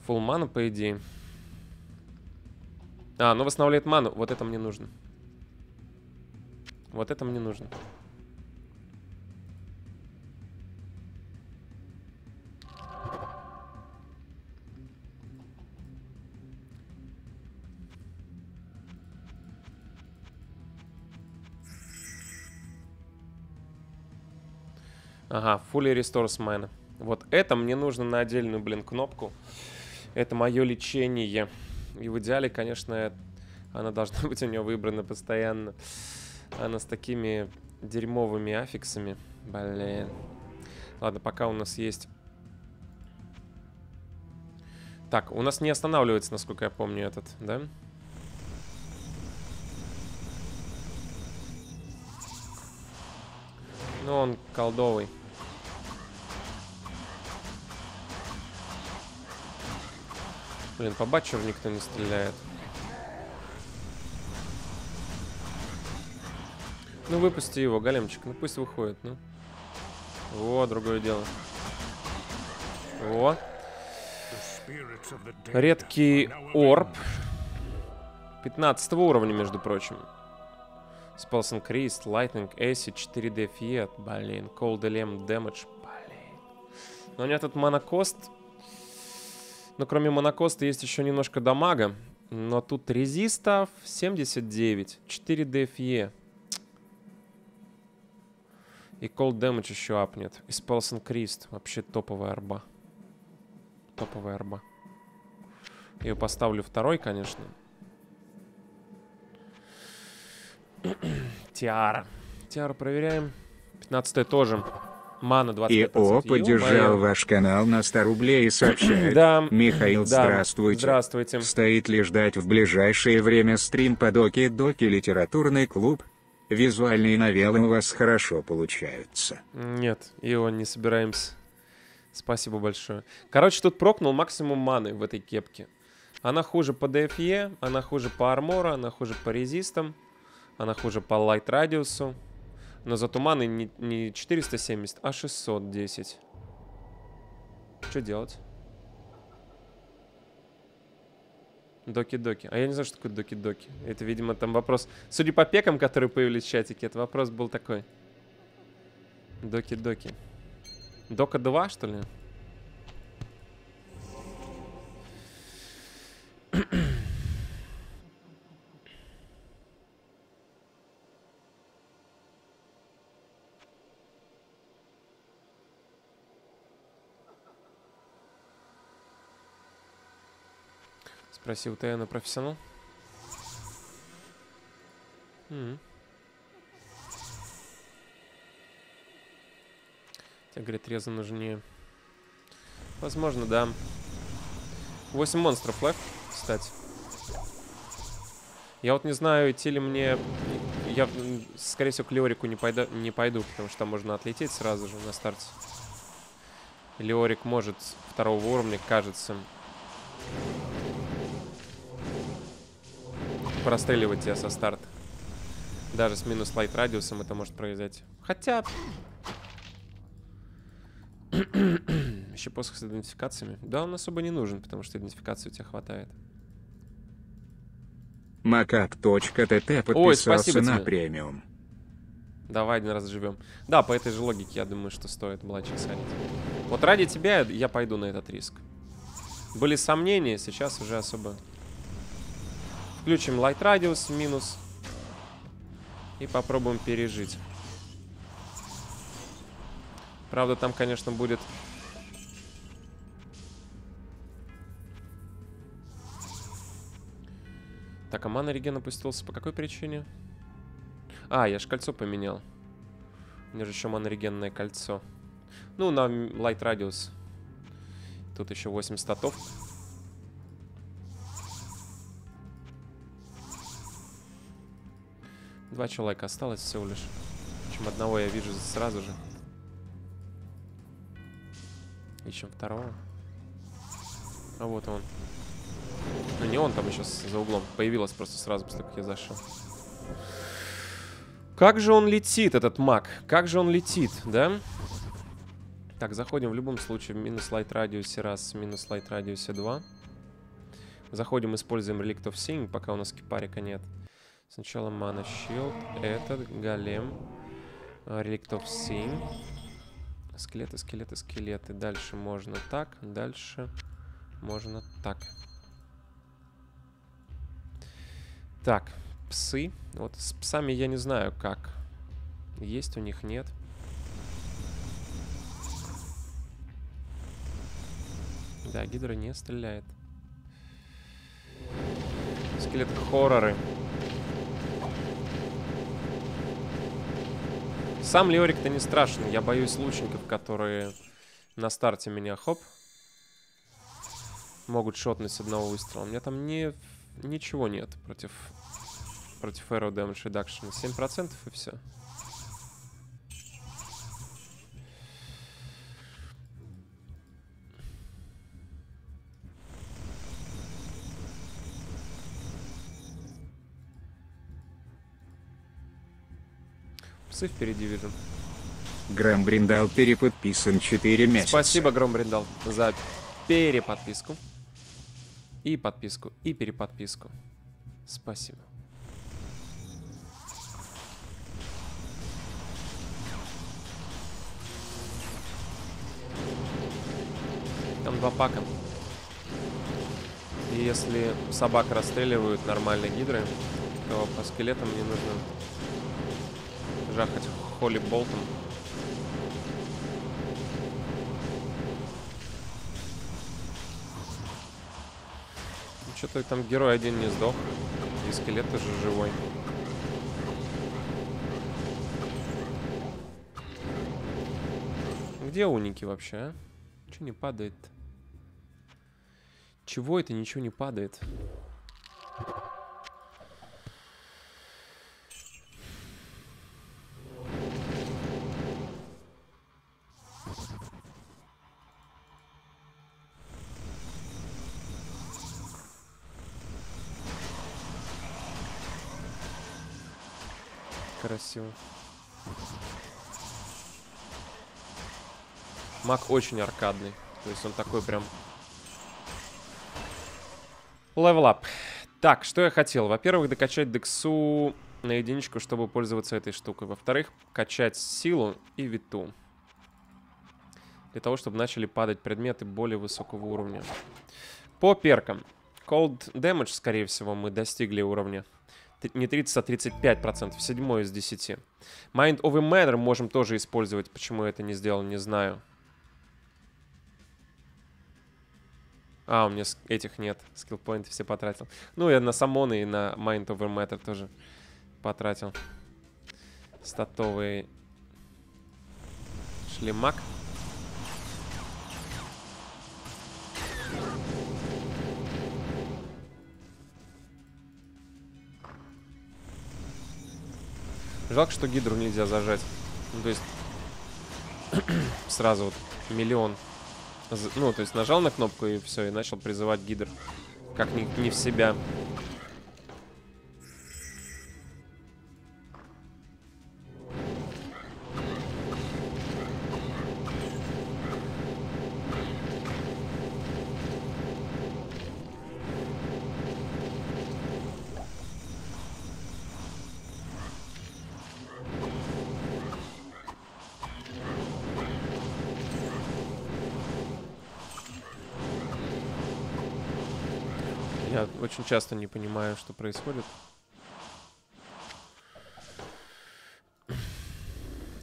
Фулл ману, по идее. А, ну восстанавливает ману. Вот это мне нужно. Вот это мне нужно. Ага, Fully Restores Mana. Вот это мне нужно на отдельную, блин, кнопку. Это мое лечение. И в идеале, конечно, она должна быть у нее выбрана постоянно. Она с такими дерьмовыми аффиксами. Блин. Ладно, пока у нас есть. Так, у нас не останавливается, насколько я помню, этот, да? У Но он колдовый. Блин, по Батчеру никто не стреляет. Ну, выпусти его, големчик. Ну, пусть выходит, ну. Во, другое дело. Во. Редкий орб. 15 уровня, между прочим. Spells Increased, Lightning, Acid, 4D Fiat, блин, Cold LM Damage, блин. Но у меня тут монокост. Но кроме монокоста есть еще немножко дамага. Но тут резистов 79, 4D Fiat. И Cold Damage еще апнет. И Spells Increased, вообще топовая арба. Топовая арба. Я ее поставлю второй, конечно. Тиара. Тиару проверяем. 15-е тоже. Мана 25%. ИО поддержал ваш канал на 100 рублей и сообщает. Да. Михаил, да. Здравствуйте. Здравствуйте. Стоит ли ждать в ближайшее время стрим по доки-доки литературный клуб? Визуальные новеллы у вас хорошо получаются. Нет, ИО, не собираемся. Спасибо большое. Короче, тут прокнул максимум маны в этой кепке. Она хуже по ДФЕ, она хуже по армору, она хуже по резистам. Она хуже по лайт-радиусу. Но за туманы не 470, а 610. Что делать? Доки-доки. А я не знаю, что такое доки-доки. Это, видимо, там вопрос... Судя по пекам, которые появились в чатике, это вопрос был такой. Доки-доки. Дока 2, что ли? Спросил ты на профессионал. Тебе, говорит, резы нужнее. Возможно, да. 8 монстров лeft, кстати. Я вот не знаю, идти ли мне... Я, скорее всего, к Леорику не пойду, потому что там можно отлететь сразу же на старте. Леорик может второго уровня, кажется, простреливать тебя со старта. Даже с минус лайт радиусом это может произойти. Хотя... Еще посох с идентификациями. Да, он особо не нужен, потому что идентификации у тебя хватает. Макак.тт подписался на премиум. Давай один раз живем. Да, по этой же логике, я думаю, что стоит Блача садить. Вот ради тебя я пойду на этот риск. Были сомнения, сейчас уже особо... Включим Light Radius, минус. И попробуем пережить. Правда, там, конечно, будет... Так, а мана реген опустился. По какой причине? А, я же кольцо поменял. У меня же еще манорегенное кольцо. Ну, на Light Radius. Тут еще 8 статов. Два человека осталось всего лишь. Причем одного я вижу сразу же. Ищем второго. А вот он. Ну не он, там еще за углом. Появилось просто сразу после того, как я зашел. Как же он летит, этот маг? Как же он летит, да? Так, заходим в любом случае в минус лайт радиусе раз, минус лайт радиусе 2. Заходим, используем Relic of Seeing, пока у нас кипарика нет. Сначала Mana Shield, этот, голем, Relic of Sin, скелеты, скелеты, скелеты. Дальше можно так, дальше можно так. Так, псы. Вот с псами я не знаю, как. Есть у них, нет. Да, гидра не стреляет. Скелет-хорроры. Сам Леорик-то не страшен. Я боюсь лучников, которые на старте меня, хоп, могут шотнуть с одного выстрела. У меня там ничего нет против Arrow Damage Reduction. 7% и все. образцы впереди вижу. Грэм Бриндал переподписан 4 месяца. Спасибо, Грэм Бриндал, за переподписку. И подписку, и переподписку. Спасибо. Там два пака. И если собак расстреливают нормальные гидры, то по скелетам не нужно жахать холли-болтом. Что-то там герой один не сдох, и скелет тоже живой. Где уники вообще, а? Чего не падает? Чего это ничего не падает? Красиво. Маг очень аркадный. То есть он такой прям... Левелап. Так, что я хотел? Во-первых, докачать дексу на единичку, чтобы пользоваться этой штукой. Во-вторых, качать силу и виту. Для того, чтобы начали падать предметы более высокого уровня. По перкам. Cold Damage, скорее всего, мы достигли уровня. Не 30, а 35%. 7 из 10. Mind over Matter можем тоже использовать. Почему я это не сделал, не знаю. А, у меня этих нет. Скиллпоинты все потратил. Ну, я на самоны и на Mind over Matter тоже потратил. Статовый шлемак. Жалко, что гидру нельзя зажать. Ну, то есть сразу вот миллион. Ну, то есть нажал на кнопку и все, и начал призывать гидр. Как не в себя. Я очень часто не понимаю, что происходит.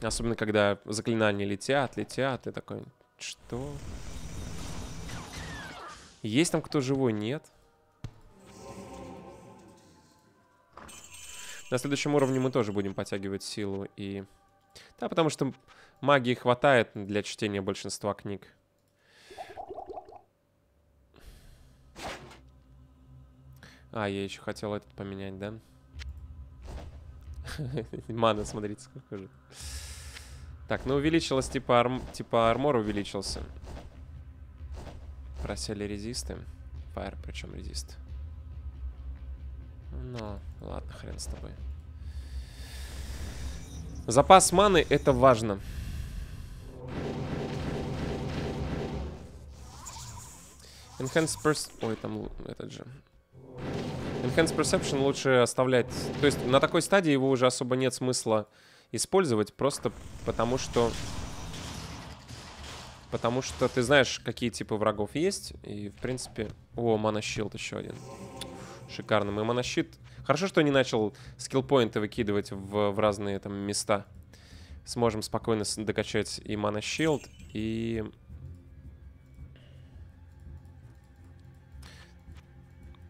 Особенно, когда заклинания летят, и такой, что? Есть там кто живой? Нет. На следующем уровне мы тоже будем подтягивать силу и... Да, потому что магии хватает для чтения большинства книг. А, я еще хотел этот поменять, да? Мана, смотрите, сколько же. Так, ну увеличилось, типа армор увеличился. Просели резисты. Файр, причем резист. Ну, ладно, хрен с тобой. Запас маны, это важно. Enhanced Pers... Ой, там этот же... Enhanced Perception лучше оставлять. То есть на такой стадии его уже особо нет смысла использовать. Просто потому что... Потому что ты знаешь, какие типы врагов есть. И, в принципе... О, манащилд еще один. Шикарно. Мы манащит... Хорошо, что я не начал скиллпоинты выкидывать в разные там места. Сможем спокойно докачать и манащилд, и...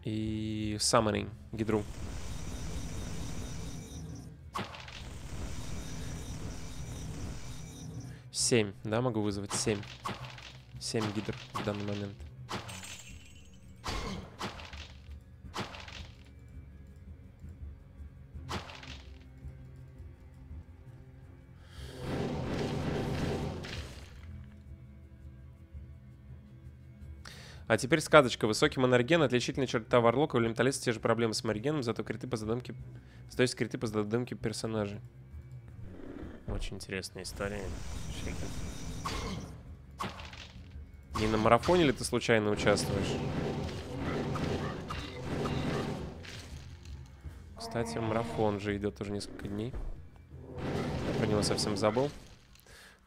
И саммонинг гидру. Семь, да, могу вызвать 7. 7 гидр в данный момент. А теперь сказочка. Высокий манарген, отличительная черта варлока. У элементалиста те же проблемы с манаргеном, зато криты по задумке персонажей. Очень интересная история. Не на марафоне ли ты случайно участвуешь? Кстати, марафон же идет уже несколько дней. Я про него совсем забыл.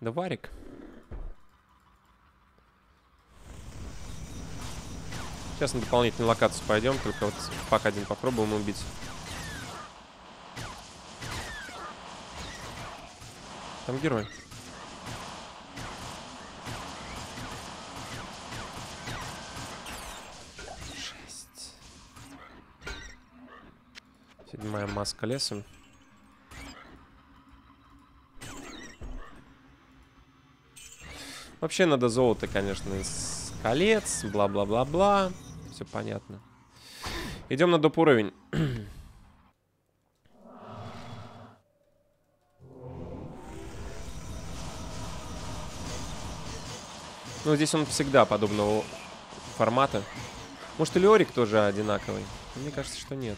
Да, Варик. Сейчас на дополнительную локацию пойдем, только вот пока один попробуем убить. Там герой. Седьмая маска лесом. Вообще надо золото, конечно, из колец, бла-бла-бла-бла. Все понятно. Идем на доп. Уровень. Ну, здесь он всегда подобного формата. Может, и Леорик тоже одинаковый? Мне кажется, что нет.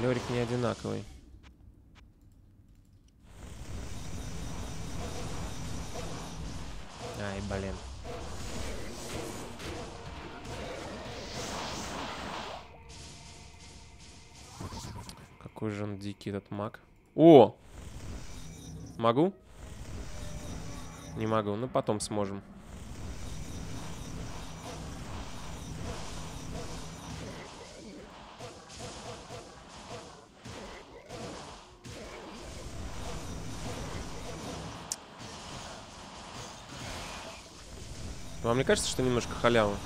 Леорик не одинаковый. Ай, блин. Какой же он дикий, этот маг. О! Могу? Не могу, но потом сможем. Вам не кажется, что немножко халява?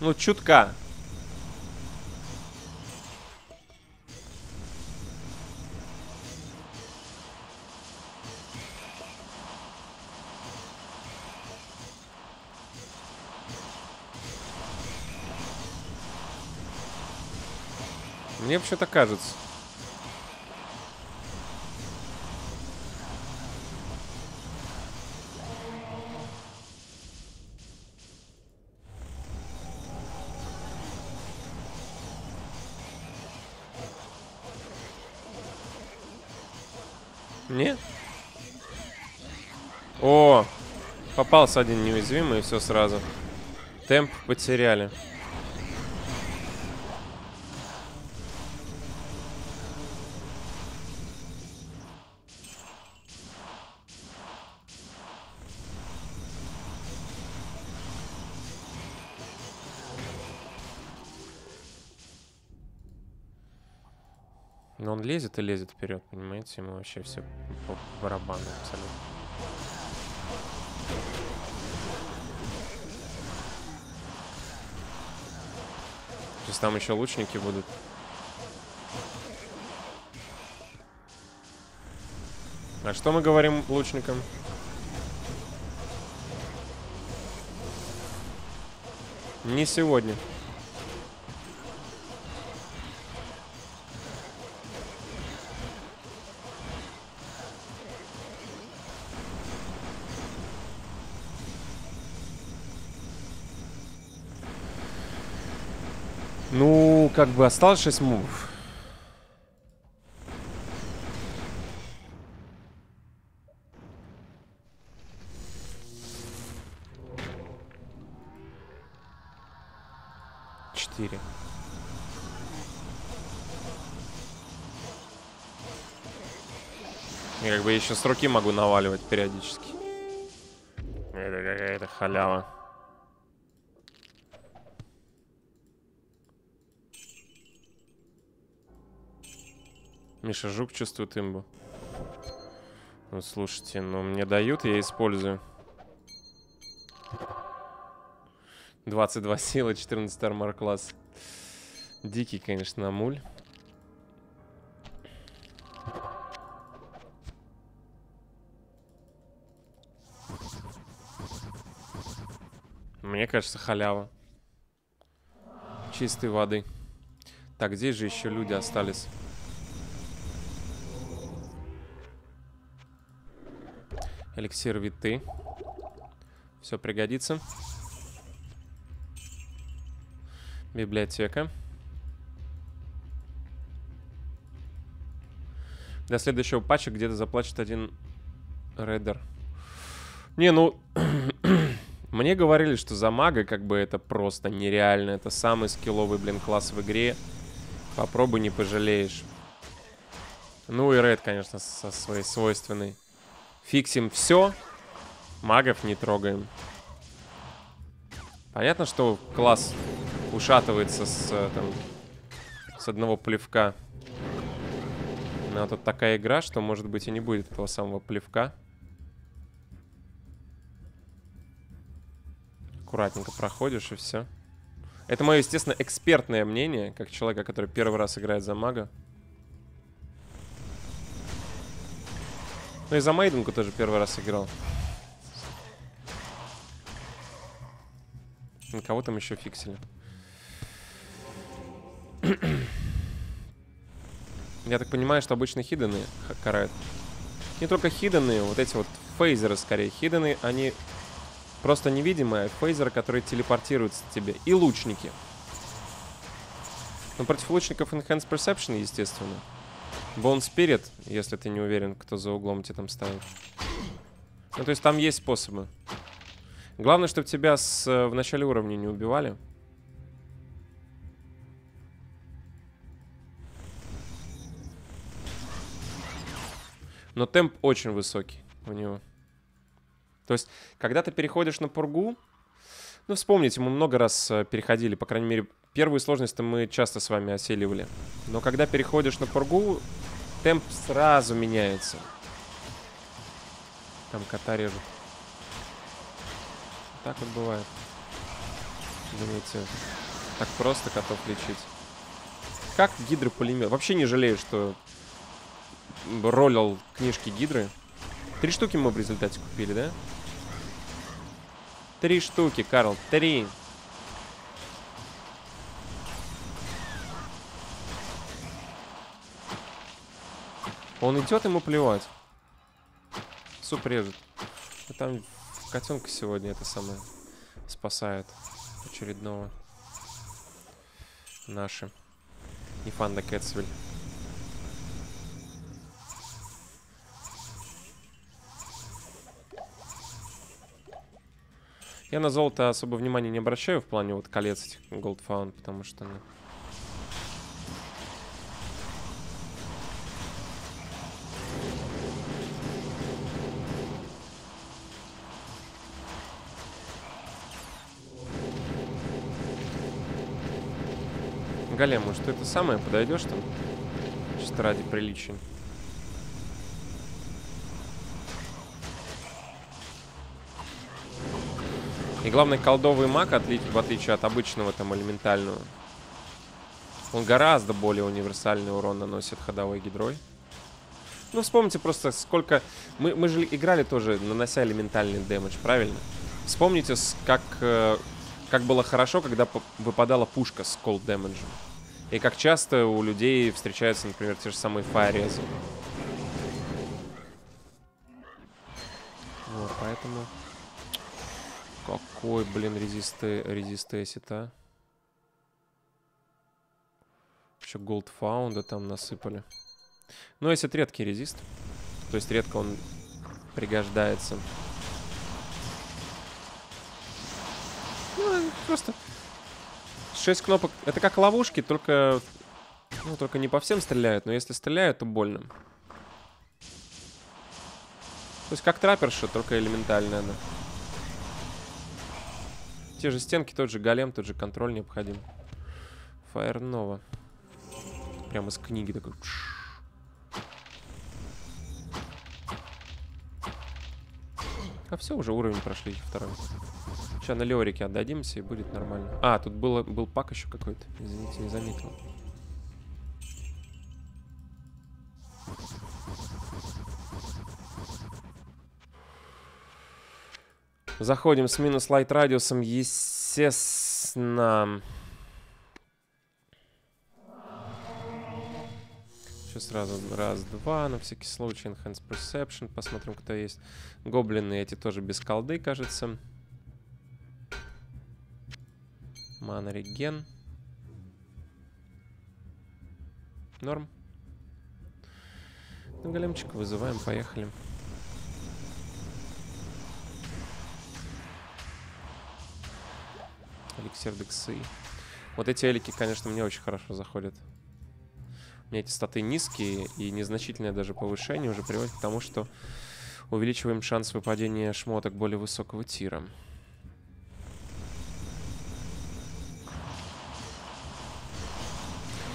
Ну, чутка. Мне вообще-то кажется. Нет? О, попался один неуязвимый, и все сразу. Темп потеряли. Но он лезет и лезет вперед, понимаете? Ему вообще все по барабану абсолютно. Сейчас там еще лучники будут. А что мы говорим лучникам? Не сегодня. Ну, как бы осталось 6 мувов. Я как бы еще с руки могу наваливать периодически. Это какая-то халява. Миша, жук чувствует имбу. Вот слушайте, ну мне дают, я использую. 22 силы, 14 армор класс. Дикий, конечно, муль. Мне кажется, халява. Чистой воды. Так, здесь же еще люди остались. Эликсир виты. Все пригодится. Библиотека. До следующего патча где-то заплачет один рейдер. Не, ну... Мне говорили, что за мага как бы это просто нереально. Это самый скилловый, блин, класс в игре. Попробуй, не пожалеешь. Ну и Red, конечно, со своей свойственной. Фиксим все. Магов не трогаем. Понятно, что класс ушатывается с одного плевка. Но тут такая игра, что, может быть, и не будет этого самого плевка. Аккуратненько проходишь, и все. Это мое, естественно, экспертное мнение, как человека, который первый раз играет за мага. Ну и за мейденку тоже первый раз играл. На кого там еще фиксили? Я так понимаю, что обычно хиддены карают. Не только хиддены, вот эти вот фейзеры скорее. Хиддены, они просто невидимые, а фейзеры, которые телепортируются к тебе. И лучники. Но против лучников Enhanced Perception, естественно. Bone Spirit, если ты не уверен, кто за углом тебе там стоит. Ну, то есть там есть способы. Главное, чтобы тебя в начале уровня не убивали. Но темп очень высокий у него. То есть, когда ты переходишь на пургу... Ну, вспомните, мы много раз переходили, по крайней мере, первую сложность мы часто с вами осиливали. Но когда переходишь на пургу, темп сразу меняется. Там кота режут. Так вот бывает. Думаете, так просто котов лечить? Как гидрополимер? Вообще не жалею, что... роллил книжки гидры. 3 штуки мы в результате купили, да? 3 штуки, Карл, 3. Он идет, ему плевать. Суп режет. А там котенка сегодня это самое спасает очередного. Наши. Не фанда Кэтсвиль. Я на золото особо внимания не обращаю в плане вот колец этих голдфаун, потому что... Ну... Голем, может, это самое подойдешь там? Чисто ради приличия. И главное, колдовый маг, в отличие от обычного там элементального, он гораздо более универсальный урон наносит ходовой гидрой. Ну, вспомните просто, сколько... Мы же играли тоже, нанося элементальный дэмэдж, правильно? Вспомните, как было хорошо, когда выпадала пушка с колд дэмэджем. И как часто у людей встречаются, например, те же самые фаерезы. Вот, поэтому... Какой, блин, резисты эсита. Еще голдфаунда там насыпали. Но эсит редкий резист. То есть редко он пригождается. Ну, просто 6 кнопок. Это как ловушки, только... Ну, только не по всем стреляют, но если стреляют, то больно. То есть как трапперша, только элементальная она. Те же стенки, тот же голем, тот же контроль необходим. Фаернова. Прямо из книги такой. А все, уже уровень прошли, второй. Сейчас на Леорике отдадимся и будет нормально. А, тут был пак еще какой-то. Извините, не заметил. Заходим с минус лайт радиусом, естественно. Сейчас сразу раз-два, на всякий случай. Enhanced Perception, посмотрим, кто есть. Гоблины эти тоже без колды, кажется. Мана реген. Норм. Ну, големчик вызываем, поехали. Эликсир дексы. Вот эти элики, конечно, мне очень хорошо заходят. У меня эти статы низкие, и незначительное даже повышение уже приводит к тому, что увеличиваем шанс выпадения шмоток более высокого тира.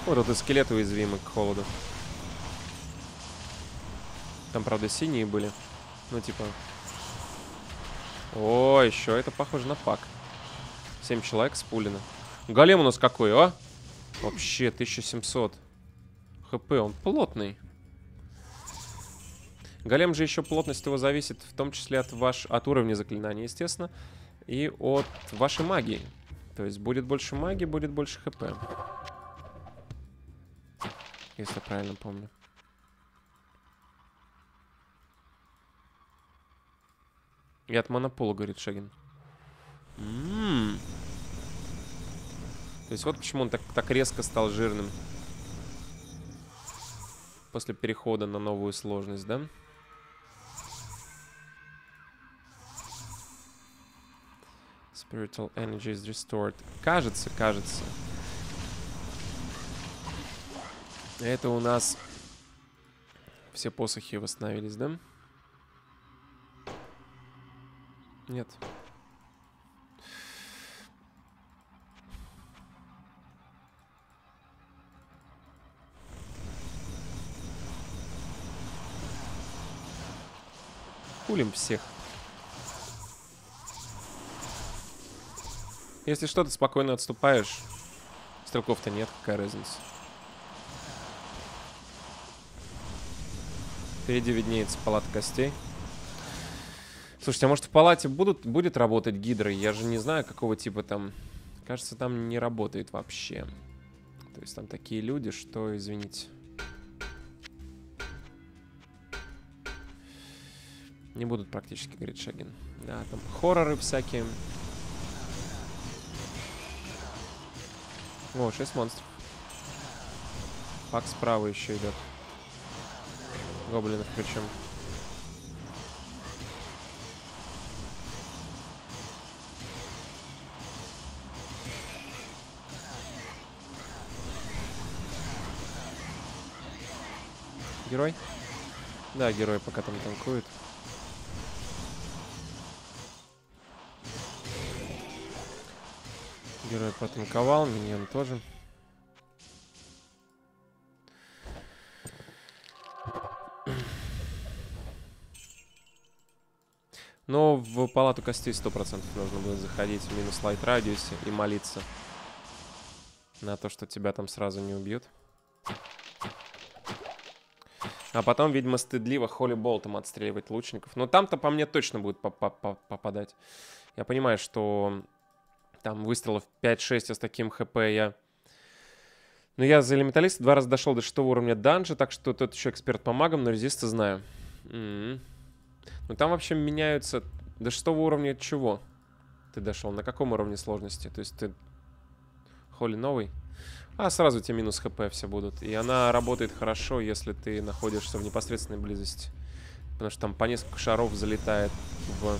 Вот тут и скелеты уязвимы к холоду. Там, правда, синие были. Ну, типа... О, еще это похоже на пак. 7 человек спулено. Голем у нас какой, а? Вообще, 1700. ХП, он плотный. Голем же еще плотность его зависит, в том числе от уровня заклинания, естественно. И от вашей магии. То есть будет больше магии, будет больше ХП. Если я правильно помню. И от монопола, говорит Шагин. То есть вот почему он так резко стал жирным. После перехода на новую сложность, да? Spiritual energy is restored. Кажется. Это у нас все посохи восстановились, да? Нет. Пулим всех. Если что, ты спокойно отступаешь. Стрелков-то нет, какая разница. Впереди виднеется палата костей. Слушайте, а может в палате будет работать гидра? Я же не знаю, какого типа там... Кажется, там не работает вообще. То есть там такие люди, что, извините... Не будут практически, говорит Шагин. Да, там хорроры всякие. О, 6 монстров. Пак справа еще идет. Гоблинов причем. Герой? Да, герой пока там танкует. Герой потанковал, миньон тоже. Но в палату костей 100% нужно будет заходить в минус лайт радиусе и молиться на то, что тебя там сразу не убьют. А потом, видимо, стыдливо холли-болтом отстреливать лучников. Но там-то по мне точно будет попадать. Я понимаю, что... Там выстрелов 5-6, а с таким хп я... Ну, я за элементалиста 2 раза дошел до 6 уровня данжа, так что тот еще эксперт по магам, но резисты знаю. Ну, там вообще меняются... До 6 уровня чего ты дошел? На каком уровне сложности? То есть ты... Холли новый? А, сразу тебе минус хп все будут. И она работает хорошо, если ты находишься в непосредственной близости. Потому что там по несколько шаров залетает в...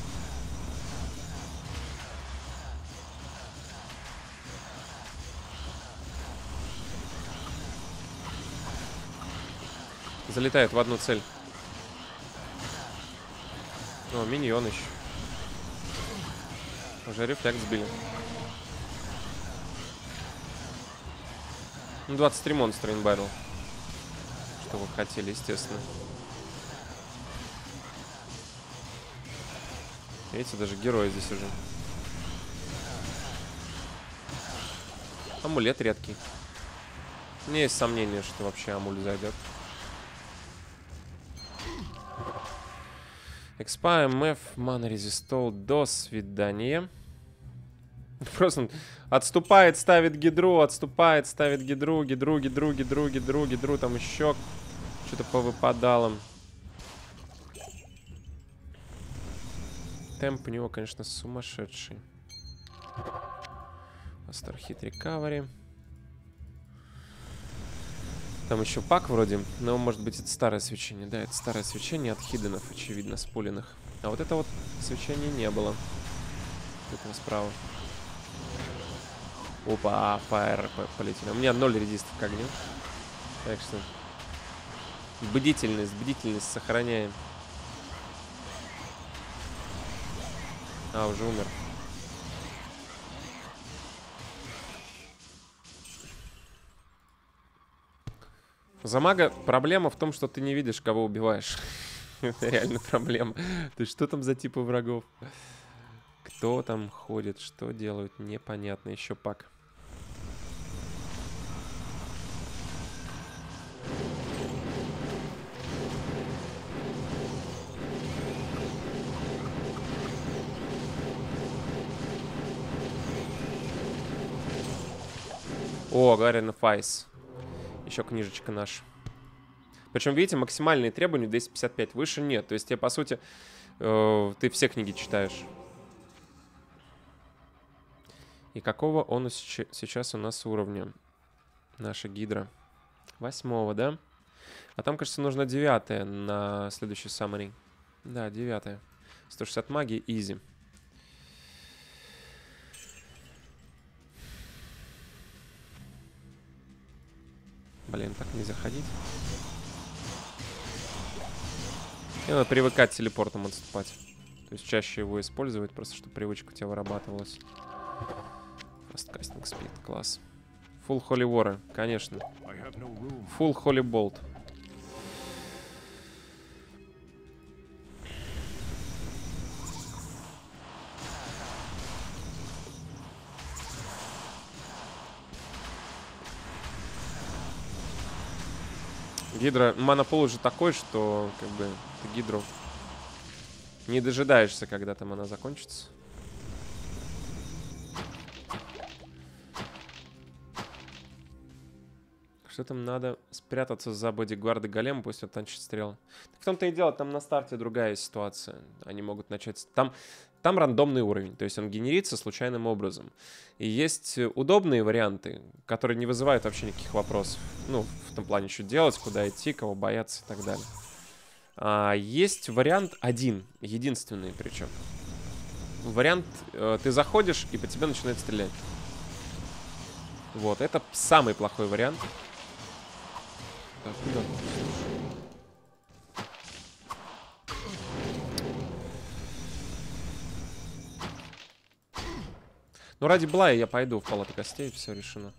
Залетает в одну цель. О, миньон еще. Уже рефлекс сбили. 23 монстра инбарил. Что вы хотели, естественно. Видите, даже герои здесь уже. Амулет редкий. У меня есть сомнение, что вообще амулет зайдет. Экспа, МФ, мана резистол. До свидания. Просто отступает, ставит гидру, гидру. Там еще Что-то повыпадало. Темп у него, конечно, сумасшедший. Стархит рекавери. Там еще пак вроде. Но, может быть, это старое свечение. Да, это старое свечение от хиденов, очевидно, спуленных. А вот это вот свечение не было. Тут он справа. Опа, фаер полетели. У меня 0 резистов к огню. Так что бдительность сохраняем. А, уже умер. За мага проблема в том, что ты не видишь, кого убиваешь. Это реально проблема. То есть, что там за типы врагов? Кто там ходит, что делают, непонятно. Еще пак. О, Гарина Файс. Еще книжечка наша. Причем, видите, максимальные требования 255, выше нет. То есть, тебе, по сути, ты все книги читаешь. И какого он сейчас у нас уровня? Наша гидра. 8, да? А там, кажется, нужно 9 на следующий саммари. Да, 9. 160 магии, изи. Блин, так нельзя ходить. И надо привыкать телепортом отступать. То есть чаще его использовать, просто чтобы привычка у тебя вырабатывалась. Фасткастинг спид, класс. Фулл Холли Вора, конечно. Фулл Холли Болт. Гидра, монопол уже такой, что как бы ты гидру не дожидаешься, когда там она закончится. Что там надо? Спрятаться за бодигарды голема, пусть оттанчит стрелы. Так в том-то и дело, там на старте другая ситуация. Они могут начать... Там рандомный уровень, то есть он генерится случайным образом. И есть удобные варианты, которые не вызывают вообще никаких вопросов. Ну, в том плане, что делать, куда идти, кого бояться и так далее. А есть вариант один, единственный причем. Вариант, ты заходишь, и по тебе начинает стрелять. Вот, это самый плохой вариант. Так, куда? Ну, ради блая я пойду в палату костей, все решено.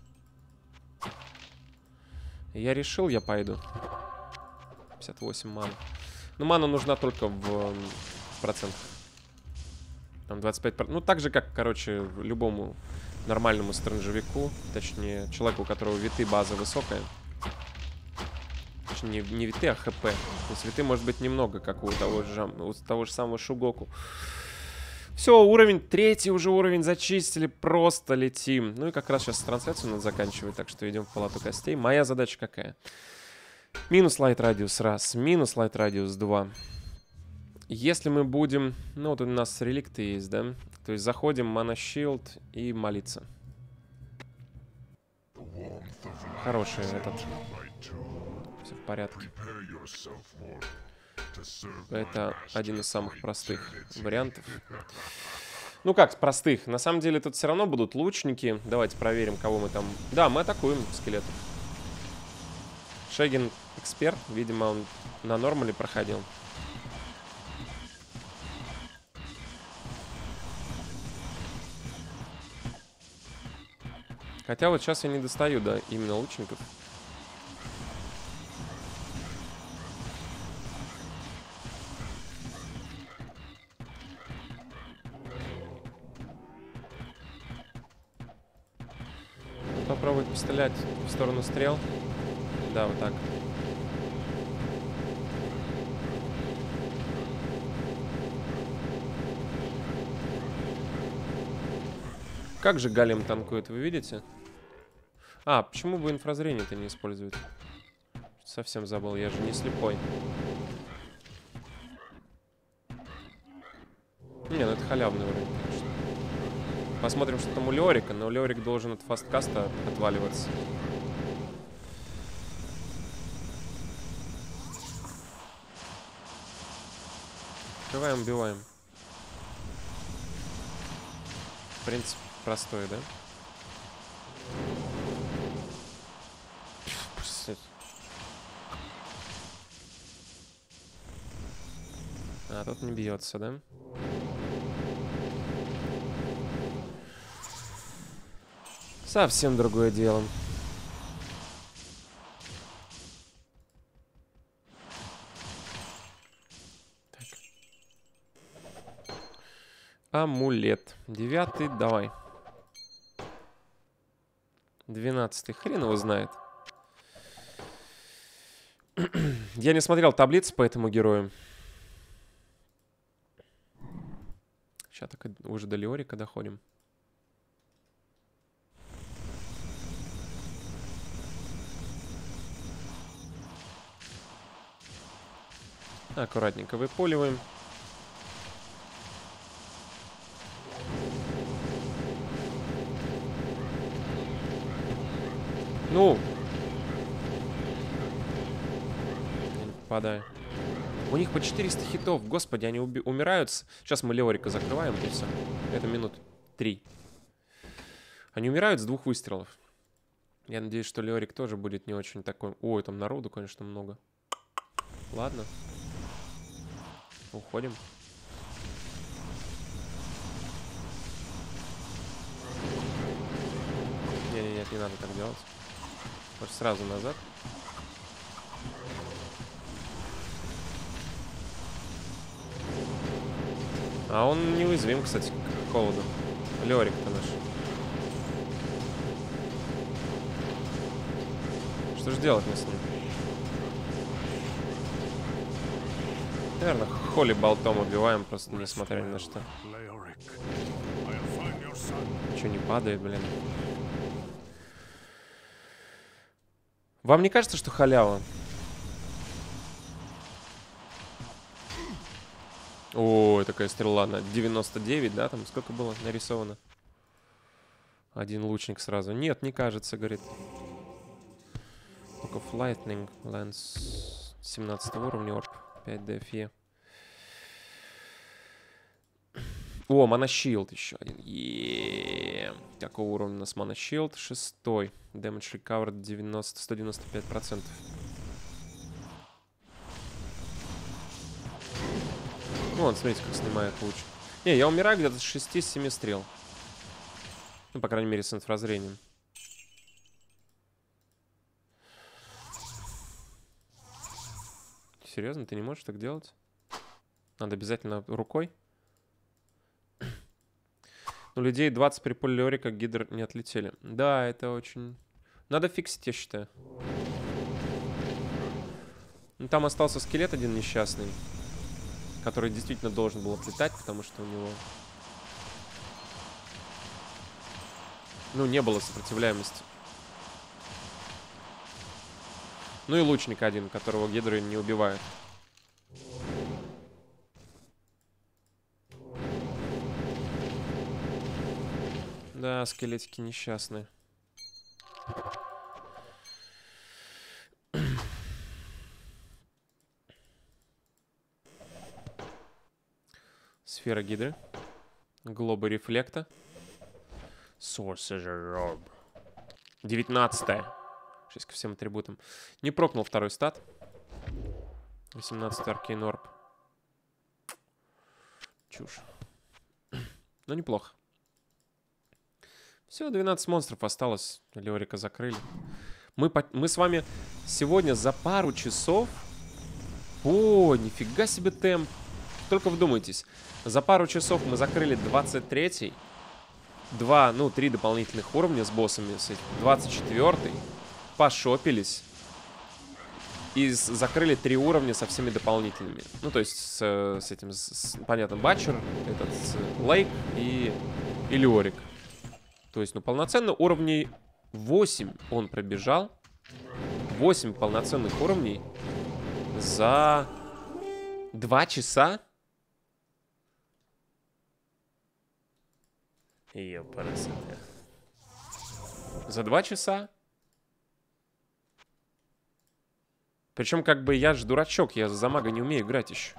Я решил, я пойду. 58 мана. Ну, мана нужна только в процентах. Там 25%. Ну, так же, как, короче, любому нормальному странжевику, точнее, человеку, у которого виты база высокая. Точнее, не виты, а хп. То есть виты может быть немного, как у того же самого Шугоку. Все, уровень 3, уже уровень зачистили, просто летим. Ну и как раз сейчас трансляцию надо заканчивать, так что идем в палату костей. Моя задача какая? Минус лайт радиус раз, минус лайт радиус 2. Если мы будем... Ну вот у нас реликты есть, да? То есть заходим, мана щилд и молиться. Хороший этот. Все в порядке. Это один из самых простых вариантов. Ну как, простых. На самом деле тут все равно будут лучники. Давайте проверим, кого мы там... Да, мы атакуем скелетов. Шегин эксперт. Видимо, он на нормале проходил. Хотя вот сейчас я не достаю, да, именно лучников. Попробовать пострелять в сторону стрел. Да, вот так. Как же голем танкует, вы видите? А, почему бы инфразрение-то не использовать? Совсем забыл, я же не слепой. Не, ну это халявный уровень, конечно. Посмотрим, что там у Леорика, но Леорик должен от фасткаста отваливаться. Открываем, убиваем. Принцип простой, да? А, тут не бьется, да? Совсем другое дело. Так. Амулет. 9-й, давай. 12-й, хрен его знает. Я не смотрел таблицы по этому герою. Сейчас так уже до Леорика доходим. Аккуратненько выпуливаем. Ну! Попадаю. У них по 400 хитов. Господи, они умирают. Сейчас мы Леорика закрываем и все. Это минут 3. Они умирают с 2 выстрелов. Я надеюсь, что Леорик тоже будет не очень такой... Ой, там народу, конечно, много. Ладно. Уходим. Не-не-не, не надо так делать. Просто сразу назад. А он неуязвим, кстати, к холоду. Леорик-то наш. Что же делать мы с ним? Наверное, Холли болтом убиваем, просто несмотря ни на что. Ничего не падает, блин. Вам не кажется, что халява? Ой, такая стрела на 99, да? Там сколько было нарисовано? Один лучник сразу. Нет, не кажется, говорит. Только Lightning Lens 17 уровня орб. 5 DFE. О, монощилд еще один. Еее. Какого уровня у нас монощилд? 6-й. Damage recovered 195%. Ну, вот, смотрите, как снимает луч. Не, я умираю где-то с 6-7 стрел. Ну, по крайней мере, с инфразрением. Серьезно, ты не можешь так делать? Надо обязательно рукой. Ну, людей 20 при пуле Леорика гидр не отлетели. Да, это очень... Надо фиксить, я считаю. Ну, там остался скелет один несчастный, который действительно должен был отлетать, потому что у него... Ну, не было сопротивляемости. Ну и лучник один, которого гидры не убивают. Да, скелетики несчастные. Сфера гидры. Глобы рефлекта. Sorcerer Orb. 19-я. Ко всем атрибутам. Не прокнул 2-й стат. 18-й аркейн орб. Чушь. Но неплохо. Все, 12 монстров осталось. Леорика закрыли. Мы с вами сегодня за пару часов... О, нифига себе темп. Только вдумайтесь. За пару часов мы закрыли 23-й. 3 дополнительных уровня с боссами. 24-й. Пошопились и закрыли 3 уровня со всеми дополнительными. Ну, то есть с понятно, Butcher, этот Lake и Леорик. То есть, ну, полноценно уровней 8 он пробежал. 8 полноценных уровней за 2 часа? Ёпарасоте. За 2 часа? Причем как бы я же дурачок, я за мага не умею играть еще.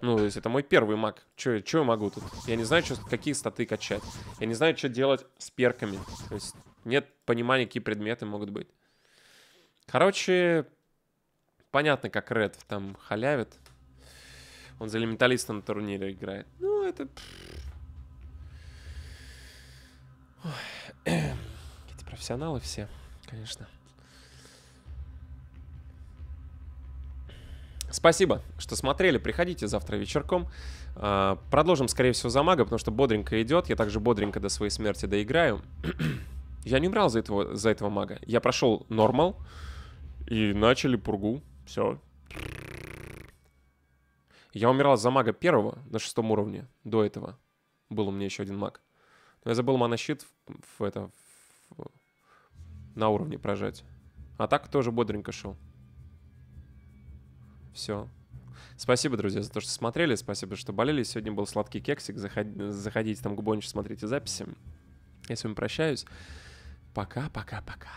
Ну, если это мой первый маг, что я могу тут? Я не знаю, какие статы качать. Я не знаю, что делать с перками. То есть нет понимания, какие предметы могут быть. Короче, понятно, как Red там халявит. Он за элементалиста на турнире играет. Ну, это... Эти профессионалы все, конечно. Спасибо, что смотрели. Приходите завтра вечерком. Продолжим, скорее всего, за мага, потому что бодренько идет. Я также бодренько до своей смерти доиграю. Я не умирал за этого мага. Я прошел нормал. И начали пургу. Все. Я умирал за мага первого на 6 уровне. До этого был у меня еще один маг. Но я забыл монощит на уровне прожать. А так тоже бодренько шел. Все. Спасибо, друзья, за то, что смотрели. Спасибо, что болели. Сегодня был сладкий кексик. Заходите там к Бончу, смотрите записи. Я с вами прощаюсь. Пока-пока-пока.